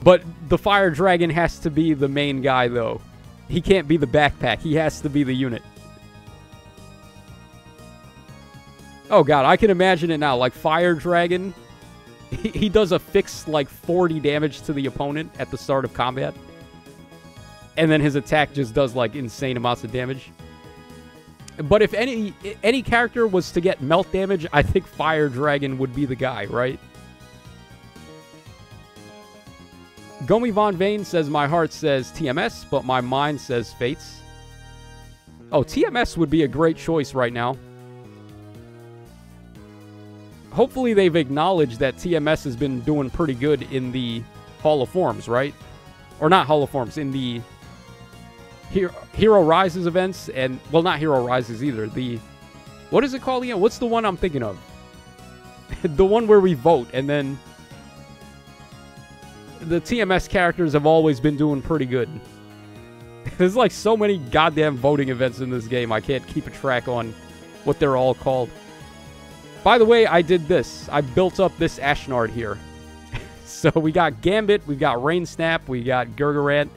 But the Fire Dragon has to be the main guy, though. He can't be the backpack. He has to be the unit. Oh, God. I can imagine it now. Like, Fire Dragon, he does a fixed, like, 40 damage to the opponent at the start of combat. And then his attack just does, like, insane amounts of damage. But if any character was to get melt damage, I think Fire Dragon would be the guy, right? Gomi Von Vane says, "My heart says TMS, but my mind says Fates." Oh, TMS would be a great choice right now. Hopefully they've acknowledged that TMS has been doing pretty good in the Hall of Forms, right? Or not Hall of Forms, in the Hero Rises events, and, well, not Hero Rises either. The, what is it called again? What's the one I'm thinking of? The one where we vote, and then the TMS characters have always been doing pretty good. There's like so many goddamn voting events in this game, I can't keep a track on what they're all called. By the way, I did this. I built up this Ashnard here. So we got Gambit, we've got Rain Snap, we got Gurgurant.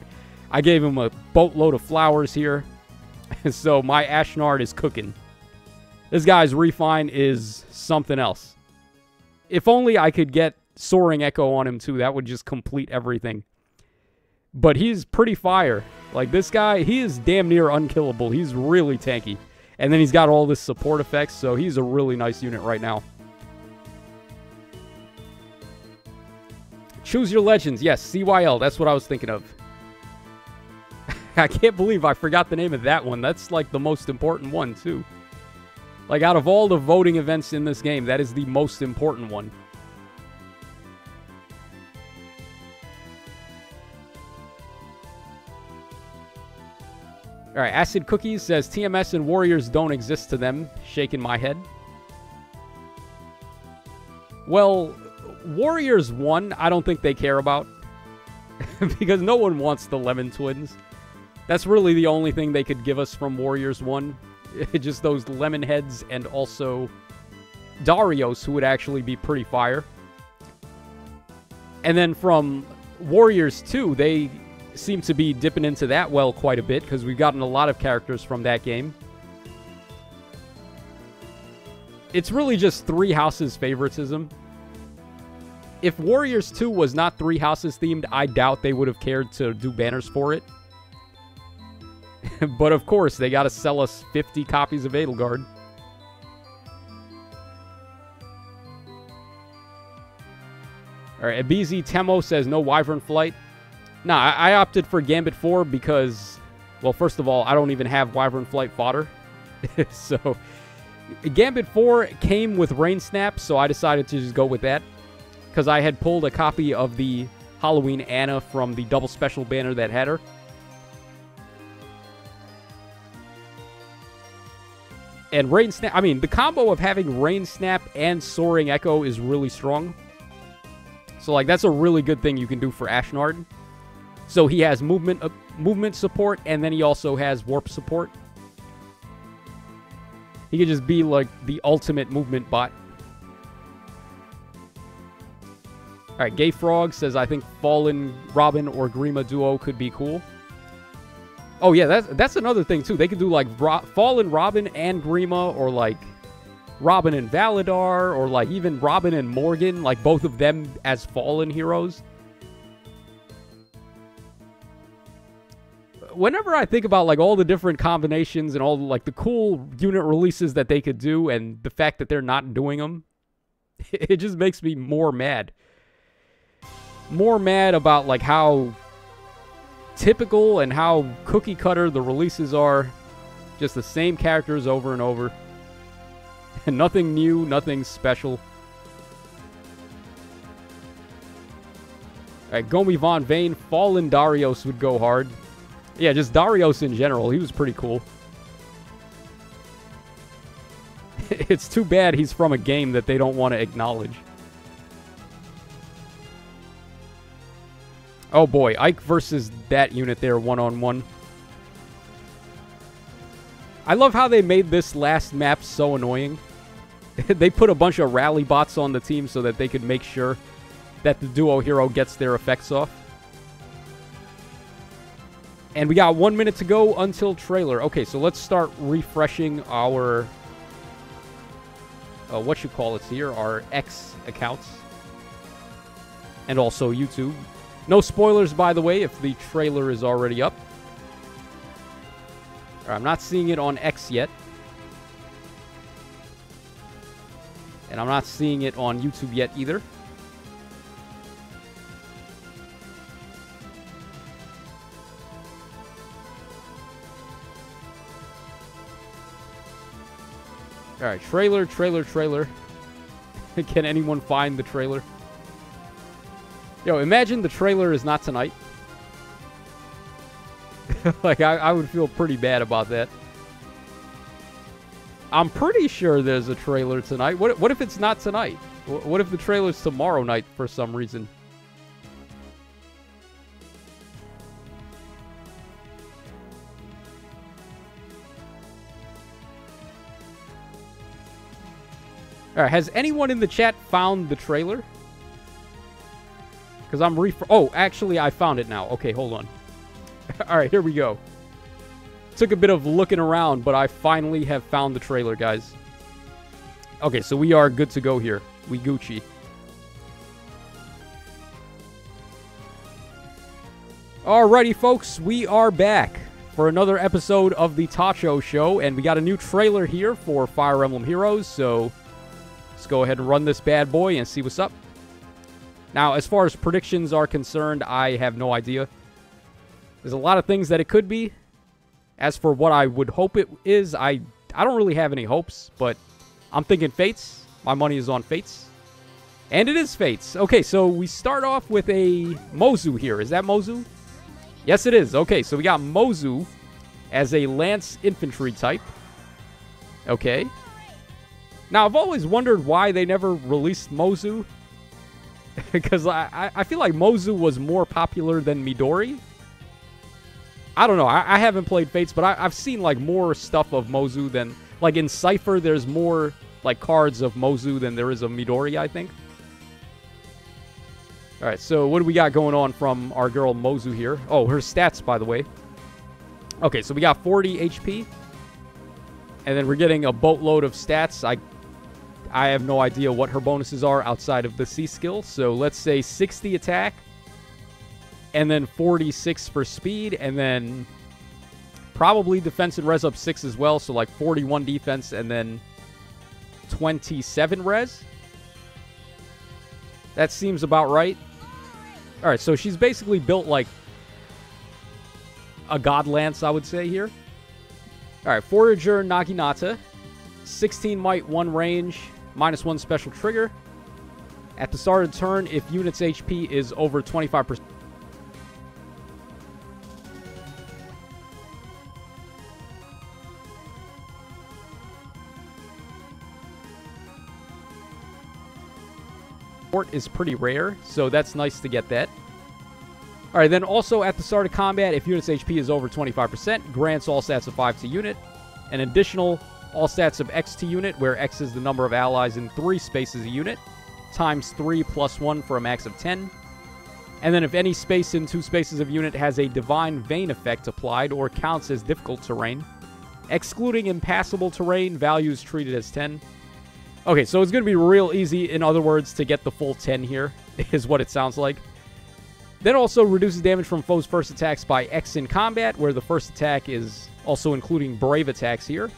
I gave him a boatload of flowers here. So my Ashnard is cooking. This guy's refine is something else. If only I could get Soaring Echo on him too, that would just complete everything. But he's pretty fire. Like this guy, he is damn near unkillable. He's really tanky. And then he's got all this support effects, so he's a really nice unit right now. Choose your legends. Yes, CYL. That's what I was thinking of. I can't believe I forgot the name of that one. That's like the most important one, too. Like, out of all the voting events in this game, that is the most important one. All right, Acid Cookies says, TMS and Warriors don't exist to them. Shaking my head. Well, Warriors 1, I don't think they care about. Because no one wants the Lemon Twins. That's really the only thing they could give us from Warriors 1. Just those Lemon Heads and also Darius, who would actually be pretty fire. And then from Warriors 2, they seem to be dipping into that well quite a bit, because we've gotten a lot of characters from that game. It's really just Three Houses favoritism. If Warriors 2 was not Three Houses themed, I doubt they would have cared to do banners for it. But of course, they gotta sell us 50 copies of Edelgard. Alright, Abizi Temo says no Wyvern Flight. Nah, I opted for Gambit 4 because, well, first of all, I don't even have Wyvern Flight fodder. So, Gambit 4 came with Rain Snap, so I decided to just go with that. Because I had pulled a copy of the Halloween Anna from the double special banner that had her. And Rain Snap, I mean, the combo of having Rain Snap and Soaring Echo is really strong. So, like, that's a really good thing you can do for Ashnard. So he has movement support, and then he also has warp support. He could just be like the ultimate movement bot. All right, Gay Frog says I think Fallen Robin or Grima Duo could be cool. Oh yeah, that's another thing too. They could do like Fallen Robin and Grima, or like Robin and Validar, or like even Robin and Morgan, like both of them as fallen heroes. Whenever I think about like all the different combinations and all like the cool unit releases that they could do, and the fact that they're not doing them, it just makes me more mad. More mad about like how typical and how cookie cutter the releases are. Just the same characters over and over. And nothing new, nothing special. Alright, Gomi Von Vane, Fallen Darius would go hard. Yeah, just Darius in general. He was pretty cool. It's too bad he's from a game that they don't want to acknowledge. Oh boy, Ike versus that unit there one-on-one. I love how they made this last map so annoying. They put a bunch of rally bots on the team so that they could make sure that the duo hero gets their effects off. And we got 1 minute to go until trailer. Okay, so let's start refreshing our our X accounts. And also YouTube. No spoilers, by the way, if the trailer is already up. Right, I'm not seeing it on X yet. And I'm not seeing it on YouTube yet either. Alright, trailer. Can anyone find the trailer? Yo, imagine the trailer is not tonight. Like, I would feel pretty bad about that. I'm pretty sure there's a trailer tonight. What if it's not tonight? What if the trailer's tomorrow night for some reason? All right, has anyone in the chat found the trailer? Because I'm oh, actually, I found it now. Okay, hold on. All right, here we go. Took a bit of looking around, but I finally have found the trailer, guys. Okay, so we are good to go here. We Gucci. Alrighty, folks. We are back for another episode of the Tacho Show, and we got a new trailer here for Fire Emblem Heroes, so let's go ahead and run this bad boy and see what's up. Now, as far as predictions are concerned, I have no idea. There's a lot of things that it could be. As for what I would hope it is, I don't really have any hopes, but I'm thinking Fates. My money is on Fates. And it is Fates. Okay, so we start off with a Mozu here. Is that Mozu? Yes, it is. Okay, so we got Mozu as a Lance Infantry type. Okay. Now, I've always wondered why they never released Mozu. Because I feel like Mozu was more popular than Midori. I don't know. I haven't played Fates, but I've seen, like, more stuff of Mozu than... Like, in Cypher, there's more, like, cards of Mozu than there is of Midori, I think. Alright, so what do we got going on from our girl Mozu here? Oh, her stats, by the way. Okay, so we got 40 HP. And then we're getting a boatload of stats. I have no idea what her bonuses are outside of the C skill. So let's say 60 attack. And then 46 for speed, and then probably defense and res up 6 as well, so like 41 defense and then 27 res. That seems about right. Alright, so she's basically built like a god lance, I would say here. Alright, Forager Naginata, 16 might, 1 range, minus 1 special trigger. At the start of the turn, if unit's HP is over 25%. Is pretty rare, so that's nice to get that. Alright, then also at the start of combat, if unit's HP is over 25%, grants all stats of 5 to unit, an additional all stats of X to unit, where X is the number of allies in 3 spaces a unit, times 3 plus 1 for a max of 10. And then if any space in 2 spaces of unit has a Divine Vein effect applied or counts as difficult terrain, excluding impassable terrain, values treated as 10. Okay, so it's going to be real easy, in other words, to get the full 10 here, is what it sounds like. Then also reduces damage from foes' first attacks by X in combat, where the first attack is also including brave attacks here.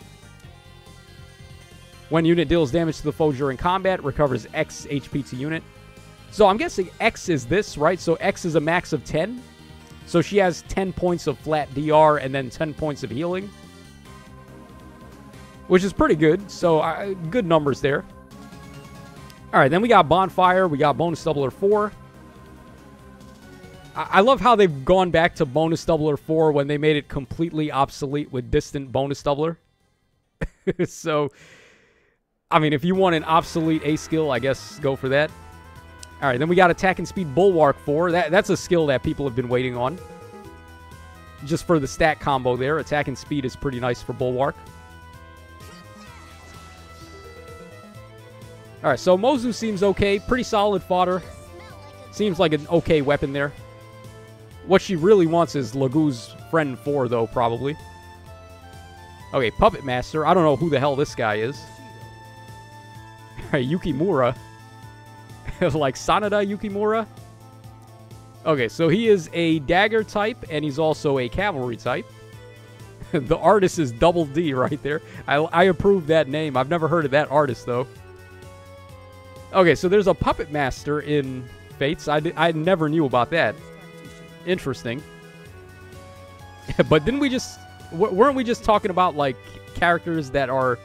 When unit deals damage to the foe during combat, recovers X HP to unit. So I'm guessing X is this, right? So X is a max of 10. So she has 10 points of flat DR and then 10 points of healing. Which is pretty good, so good numbers there. Alright, then we got Bonfire, we got Bonus Doubler 4. I love how they've gone back to Bonus Doubler 4 when they made it completely obsolete with Distant Bonus Doubler. So, I mean, if you want an obsolete A skill, I guess go for that. Alright, then we got Attack and Speed Bulwark 4. That's a skill that people have been waiting on. Just for the stat combo there, Attack and Speed is pretty nice for Bulwark. Alright, so Mozu seems okay. Pretty solid fodder. Seems like an okay weapon there. What she really wants is Lagu's Friend 4, though, probably. Okay, Puppet Master. I don't know who the hell this guy is. Alright, Yukimura. Like Sanada Yukimura? Okay, so he is a dagger type, and he's also a cavalry type. The artist is Double D right there. I approve that name. I've never heard of that artist, though. Okay, so there's a Puppet Master in Fates. I never knew about that. Interesting. But didn't we just... Weren't we just talking about, like, characters that are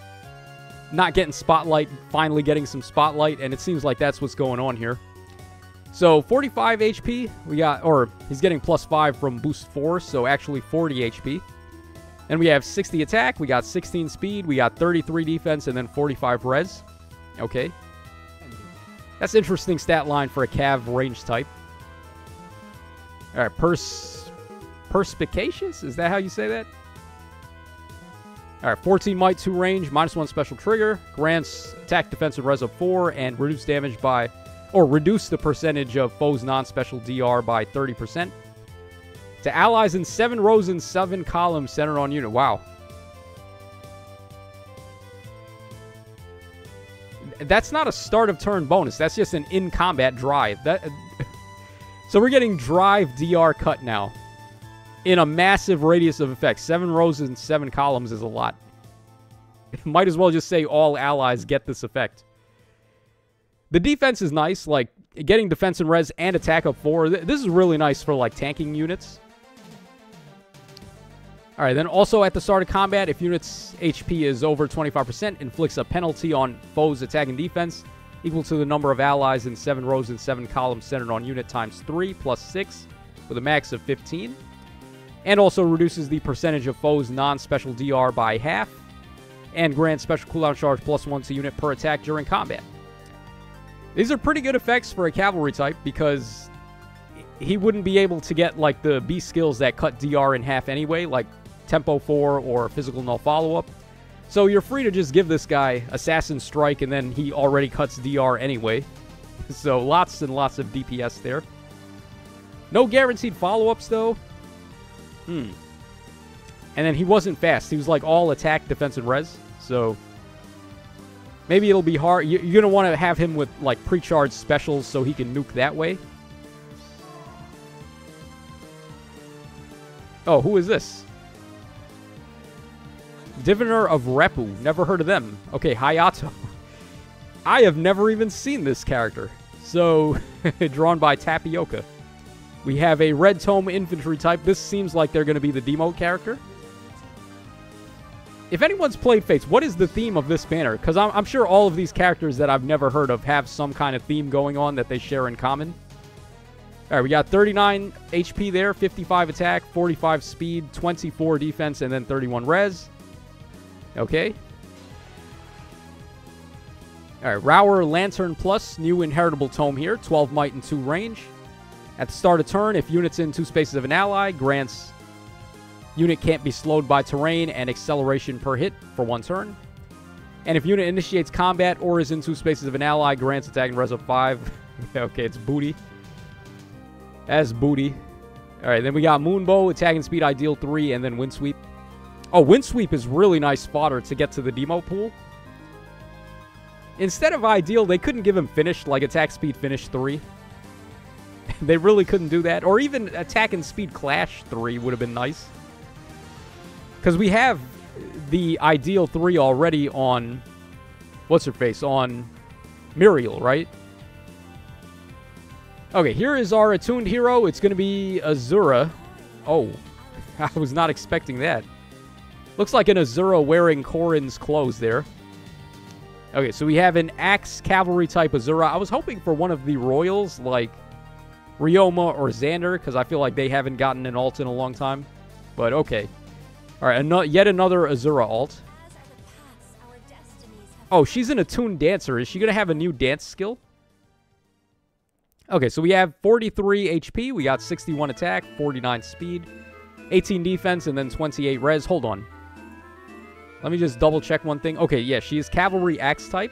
not getting spotlight, finally getting some spotlight, and it seems like that's what's going on here. So 45 HP, we got, or he's getting plus 5 from boost 4, so actually 40 HP. Then we have 60 attack, we got 16 speed, we got 33 defense, and then 45 res. Okay. That's interesting stat line for a Cav range type. All right, perspicacious? Is that how you say that? All right, 14 might, 2 range, minus 1 special trigger. Grants attack, defense, and res up 4, and reduce damage by, or reduce the percentage of foes' non-special DR by 30%. To allies in 7 rows and 7 columns centered on unit. Wow. That's not a start of turn bonus. That's just an in-combat drive. So we're getting drive DR cut now. In a massive radius of effect. 7 rows and 7 columns is a lot. Might as well just say all allies get this effect. The defense is nice. Like, getting defense and res and attack up 4. This is really nice for, like, tanking units. Alright, then also at the start of combat, if units' HP is over 25%, inflicts a penalty on foes' attack and defense equal to the number of allies in 7 rows and 7 columns centered on unit times 3 plus 6 with a max of 15. And also reduces the percentage of foes' non-special DR by half and grants special cooldown charge plus 1 to unit per attack during combat. These are pretty good effects for a cavalry type because he wouldn't be able to get like the B skills that cut DR in half anyway, like Tempo 4 or Physical Null Follow-Up. So you're free to just give this guy Assassin Strike and then he already cuts DR anyway. So lots and lots of DPS there. No guaranteed follow-ups though. And then he wasn't fast. He was like all attack, defense, and res. So maybe it'll be hard. You're going to want to have him with like pre-charged specials so he can nuke that way. Oh, who is this? Diviner of Repu. Never heard of them. Okay, Hayato. I have never even seen this character. So, drawn by Tapioca. We have a Red Tome infantry type. This seems like they're going to be the demote character. If anyone's played Fates, what is the theme of this banner? Because I'm sure all of these characters that I've never heard of have some kind of theme going on that they share in common. All right, we got 39 HP there, 55 attack, 45 speed, 24 defense, and then 31 res. Okay. All right, Rower Lantern Plus, new inheritable tome here, 12 might and 2 range. At the start of turn, if units in 2 spaces of an ally, grants unit can't be slowed by terrain and acceleration per hit for 1 turn. And if unit initiates combat or is in 2 spaces of an ally, grants attack and res up 5. Okay, it's booty. That's booty. All right, then we got Moonbow, attack and speed ideal 3, and then Wind Sweep. Oh, Wind Sweep is really nice fodder to get to the demo pool. Instead of ideal, they couldn't give him finish, like attack speed finish 3. They really couldn't do that. Or even attack and speed clash 3 would have been nice. Because we have the ideal 3 already on... what's-her-face? On Muriel, right? Okay, here is our attuned hero. It's going to be Azura. Oh, I was not expecting that. Looks like an Azura wearing Corrin's clothes there. Okay, so we have an Axe Cavalry type Azura. I was hoping for one of the Royals, like Ryoma or Xander, because I feel like they haven't gotten an alt in a long time. But okay. All right, yet another Azura alt. Oh, she's an attuned dancer. Is she going to have a new dance skill? Okay, so we have 43 HP. We got 61 attack, 49 speed, 18 defense, and then 28 res. Hold on. Let me just double-check one thing. Okay, yeah, she is Cavalry Axe type.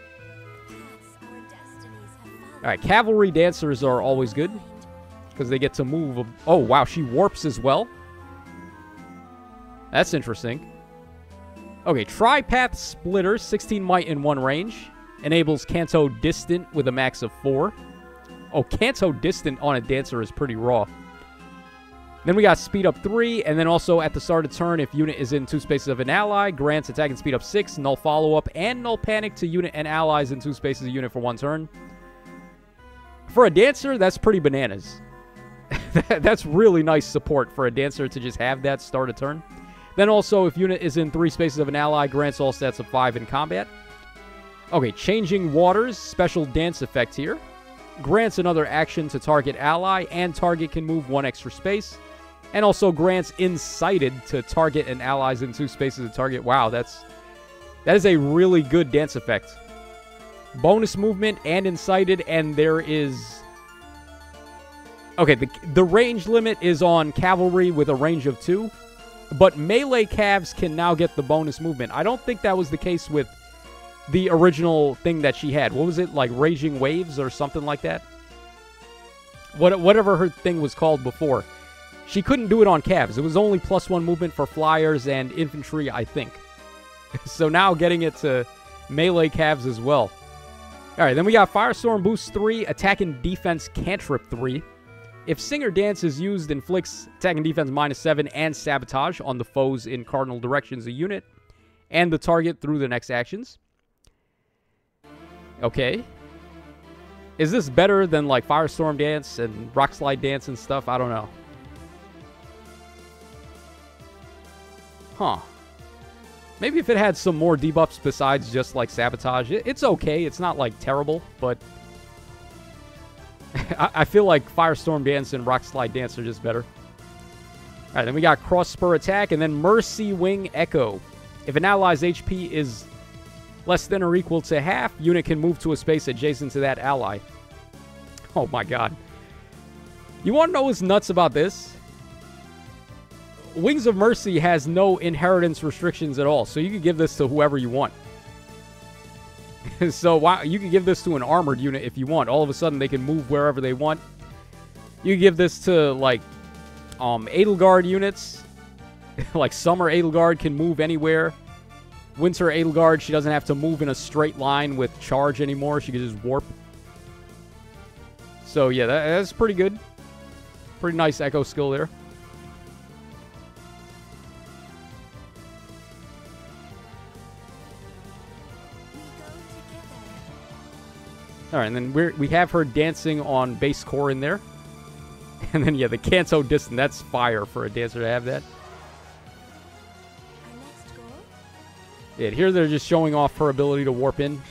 Alright, Cavalry Dancers are always good, because they get to move. Oh, wow, she warps as well. That's interesting. Okay, Tripath Splitter, 16 might in 1 range. Enables Canto Distant with a max of 4. Oh, Canto Distant on a Dancer is pretty raw. Then we got speed up 3, and then also at the start of turn, if unit is in 2 spaces of an ally, grants attack and speed up 6, null follow-up, and null panic to unit and allies in 2 spaces of unit for 1 turn. For a dancer, that's pretty bananas. That's really nice support for a dancer to just have that start of turn. Then also, if unit is in 3 spaces of an ally, grants all stats of 5 in combat. Okay, Changing Waters, special dance effect here. grants another action to target ally, and target can move one extra space, and also grants incited to target and allies in two spaces to target. Wow, that is a really good dance effect. Bonus movement and incited, and there is... Okay, the range limit is on cavalry with a range of 2, but melee calves can now get the bonus movement. I don't think that was the case with the original thing that she had. What was it, like Raging Waves or something like that? Whatever her thing was called before. She couldn't do it on calves. It was only +1 movement for flyers and infantry, I think. So now getting it to melee calves as well. Alright, then we got Firestorm Boost 3, Attack and Defense Cantrip 3. If Singer Dance is used, inflicts Attack and Defense -7 and Sabotage on the foes in cardinal directions a unit, and the target through the next actions. Okay. Is this better than like Firestorm Dance and Rock Slide Dance and stuff? I don't know. Huh. Maybe if it had some more debuffs besides just like Sabotage. It's okay. It's not like terrible, but... I feel like Firestorm Dance and Rock Slide Dance are just better. Alright, then we got Cross Spur Attack and then Mercy Wing Echo. If an ally's HP is less than or equal to half, unit can move to a space adjacent to that ally. Oh my god. You want to know what's nuts about this? Wings of Mercy has no inheritance restrictions at all, so you can give this to whoever you want. So wow, you can give this to an armored unit if you want. All of a sudden, they can move wherever they want. You can give this to, like, Edelgard units. Like, Summer Edelgard can move anywhere. Winter Edelgard, she doesn't have to move in a straight line with charge anymore. She can just warp. So, yeah, that's pretty good. Pretty nice echo skill there. Alright, and then we have her dancing on base Corrin there. And then, yeah, the Kanto Distant. That's fire for a dancer to have that. Yeah, here they're just showing off her ability to warp in.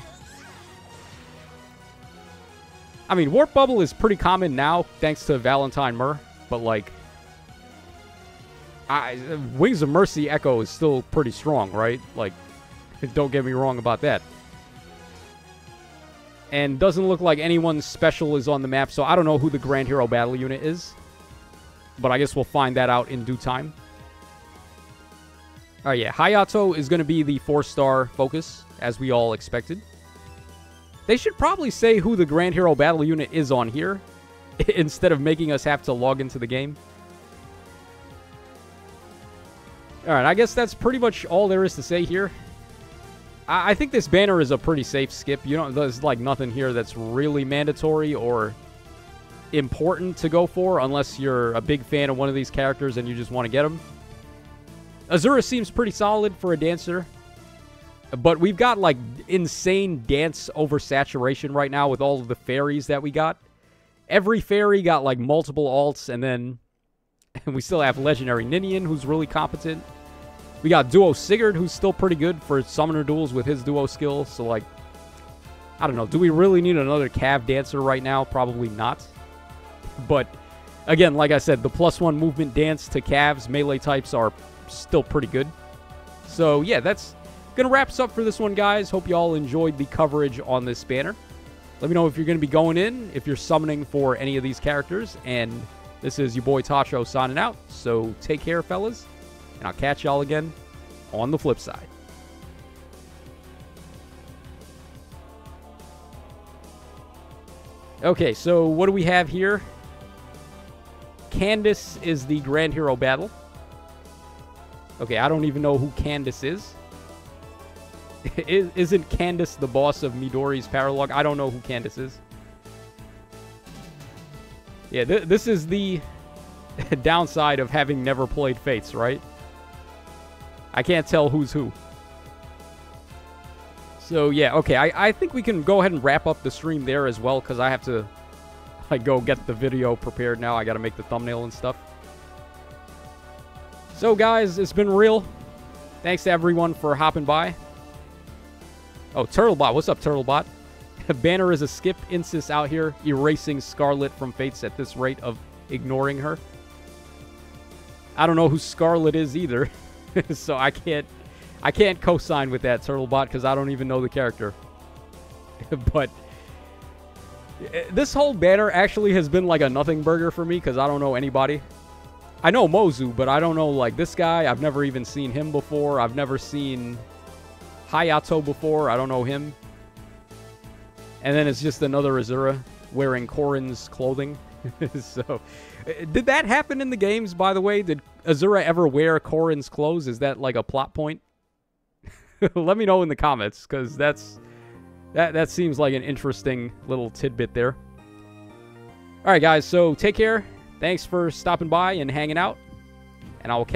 I mean, Warp Bubble is pretty common now, thanks to Valentine Myrrh. But, like, Wings of Mercy Echo is still pretty strong, right? Like, don't get me wrong about that. And doesn't look like anyone special is on the map, so I don't know who the Grand Hero Battle Unit is. But I guess we'll find that out in due time. Alright, yeah, Hayato is going to be the 4-star focus, as we all expected. They should probably say who the Grand Hero Battle Unit is on here, instead of making us have to log into the game. Alright, I guess that's pretty much all there is to say here. I think this banner is a pretty safe skip. You know, there's like nothing here that's really mandatory or important to go for unless you're a big fan of one of these characters and you just want to get them. Azura seems pretty solid for a dancer, but we've got like insane dance oversaturation right now with all of the fairies that we got. Every fairy got like multiple alts, and then we still have Legendary Ninian, who's really competent. We got Duo Sigurd, who's still pretty good for summoner duels with his duo skill. So, like, I don't know. Do we really need another Cav Dancer right now? Probably not. But, again, like I said, the +1 movement dance to Cavs, melee types are still pretty good. So, yeah, that's going to wrap us up for this one, guys. Hope you all enjoyed the coverage on this banner. Let me know if you're going to be going in, if you're summoning for any of these characters. And this is your boy Tacho signing out. So, take care, fellas. And I'll catch y'all again on the flip side. Okay, so what do we have here? Candace is the Grand Hero Battle. Okay, I don't even know who Candace is. Isn't Candace the boss of Midori's Paralog? I don't know who Candace is. Yeah, this is the downside of having never played Fates, right? I can't tell who's who. So, yeah, okay. I think we can go ahead and wrap up the stream there as well, because I have to go get the video prepared now. I got to make the thumbnail and stuff. So, guys, it's been real. Thanks to everyone for hopping by. Oh, Turtlebot. What's up, Turtlebot? Banner is a skip insist out here, erasing Scarlet from Fates at this rate of ignoring her. I don't know who Scarlet is either, so I can't co-sign with that, Turtlebot, because I don't even know the character. But this whole banner actually has been like a nothing burger for me, because I don't know anybody. I know Mozu, but I don't know, like, this guy. I've never even seen him before. I've never seen Hayato before. I don't know him. And then it's just another Azura wearing Corrin's clothing. So, did that happen in the games, by the way? Did Azura ever wear Corrin's clothes? Is that, like, a plot point? Let me know in the comments, because that seems like an interesting little tidbit there. All right, guys, so take care. Thanks for stopping by and hanging out, and I will catch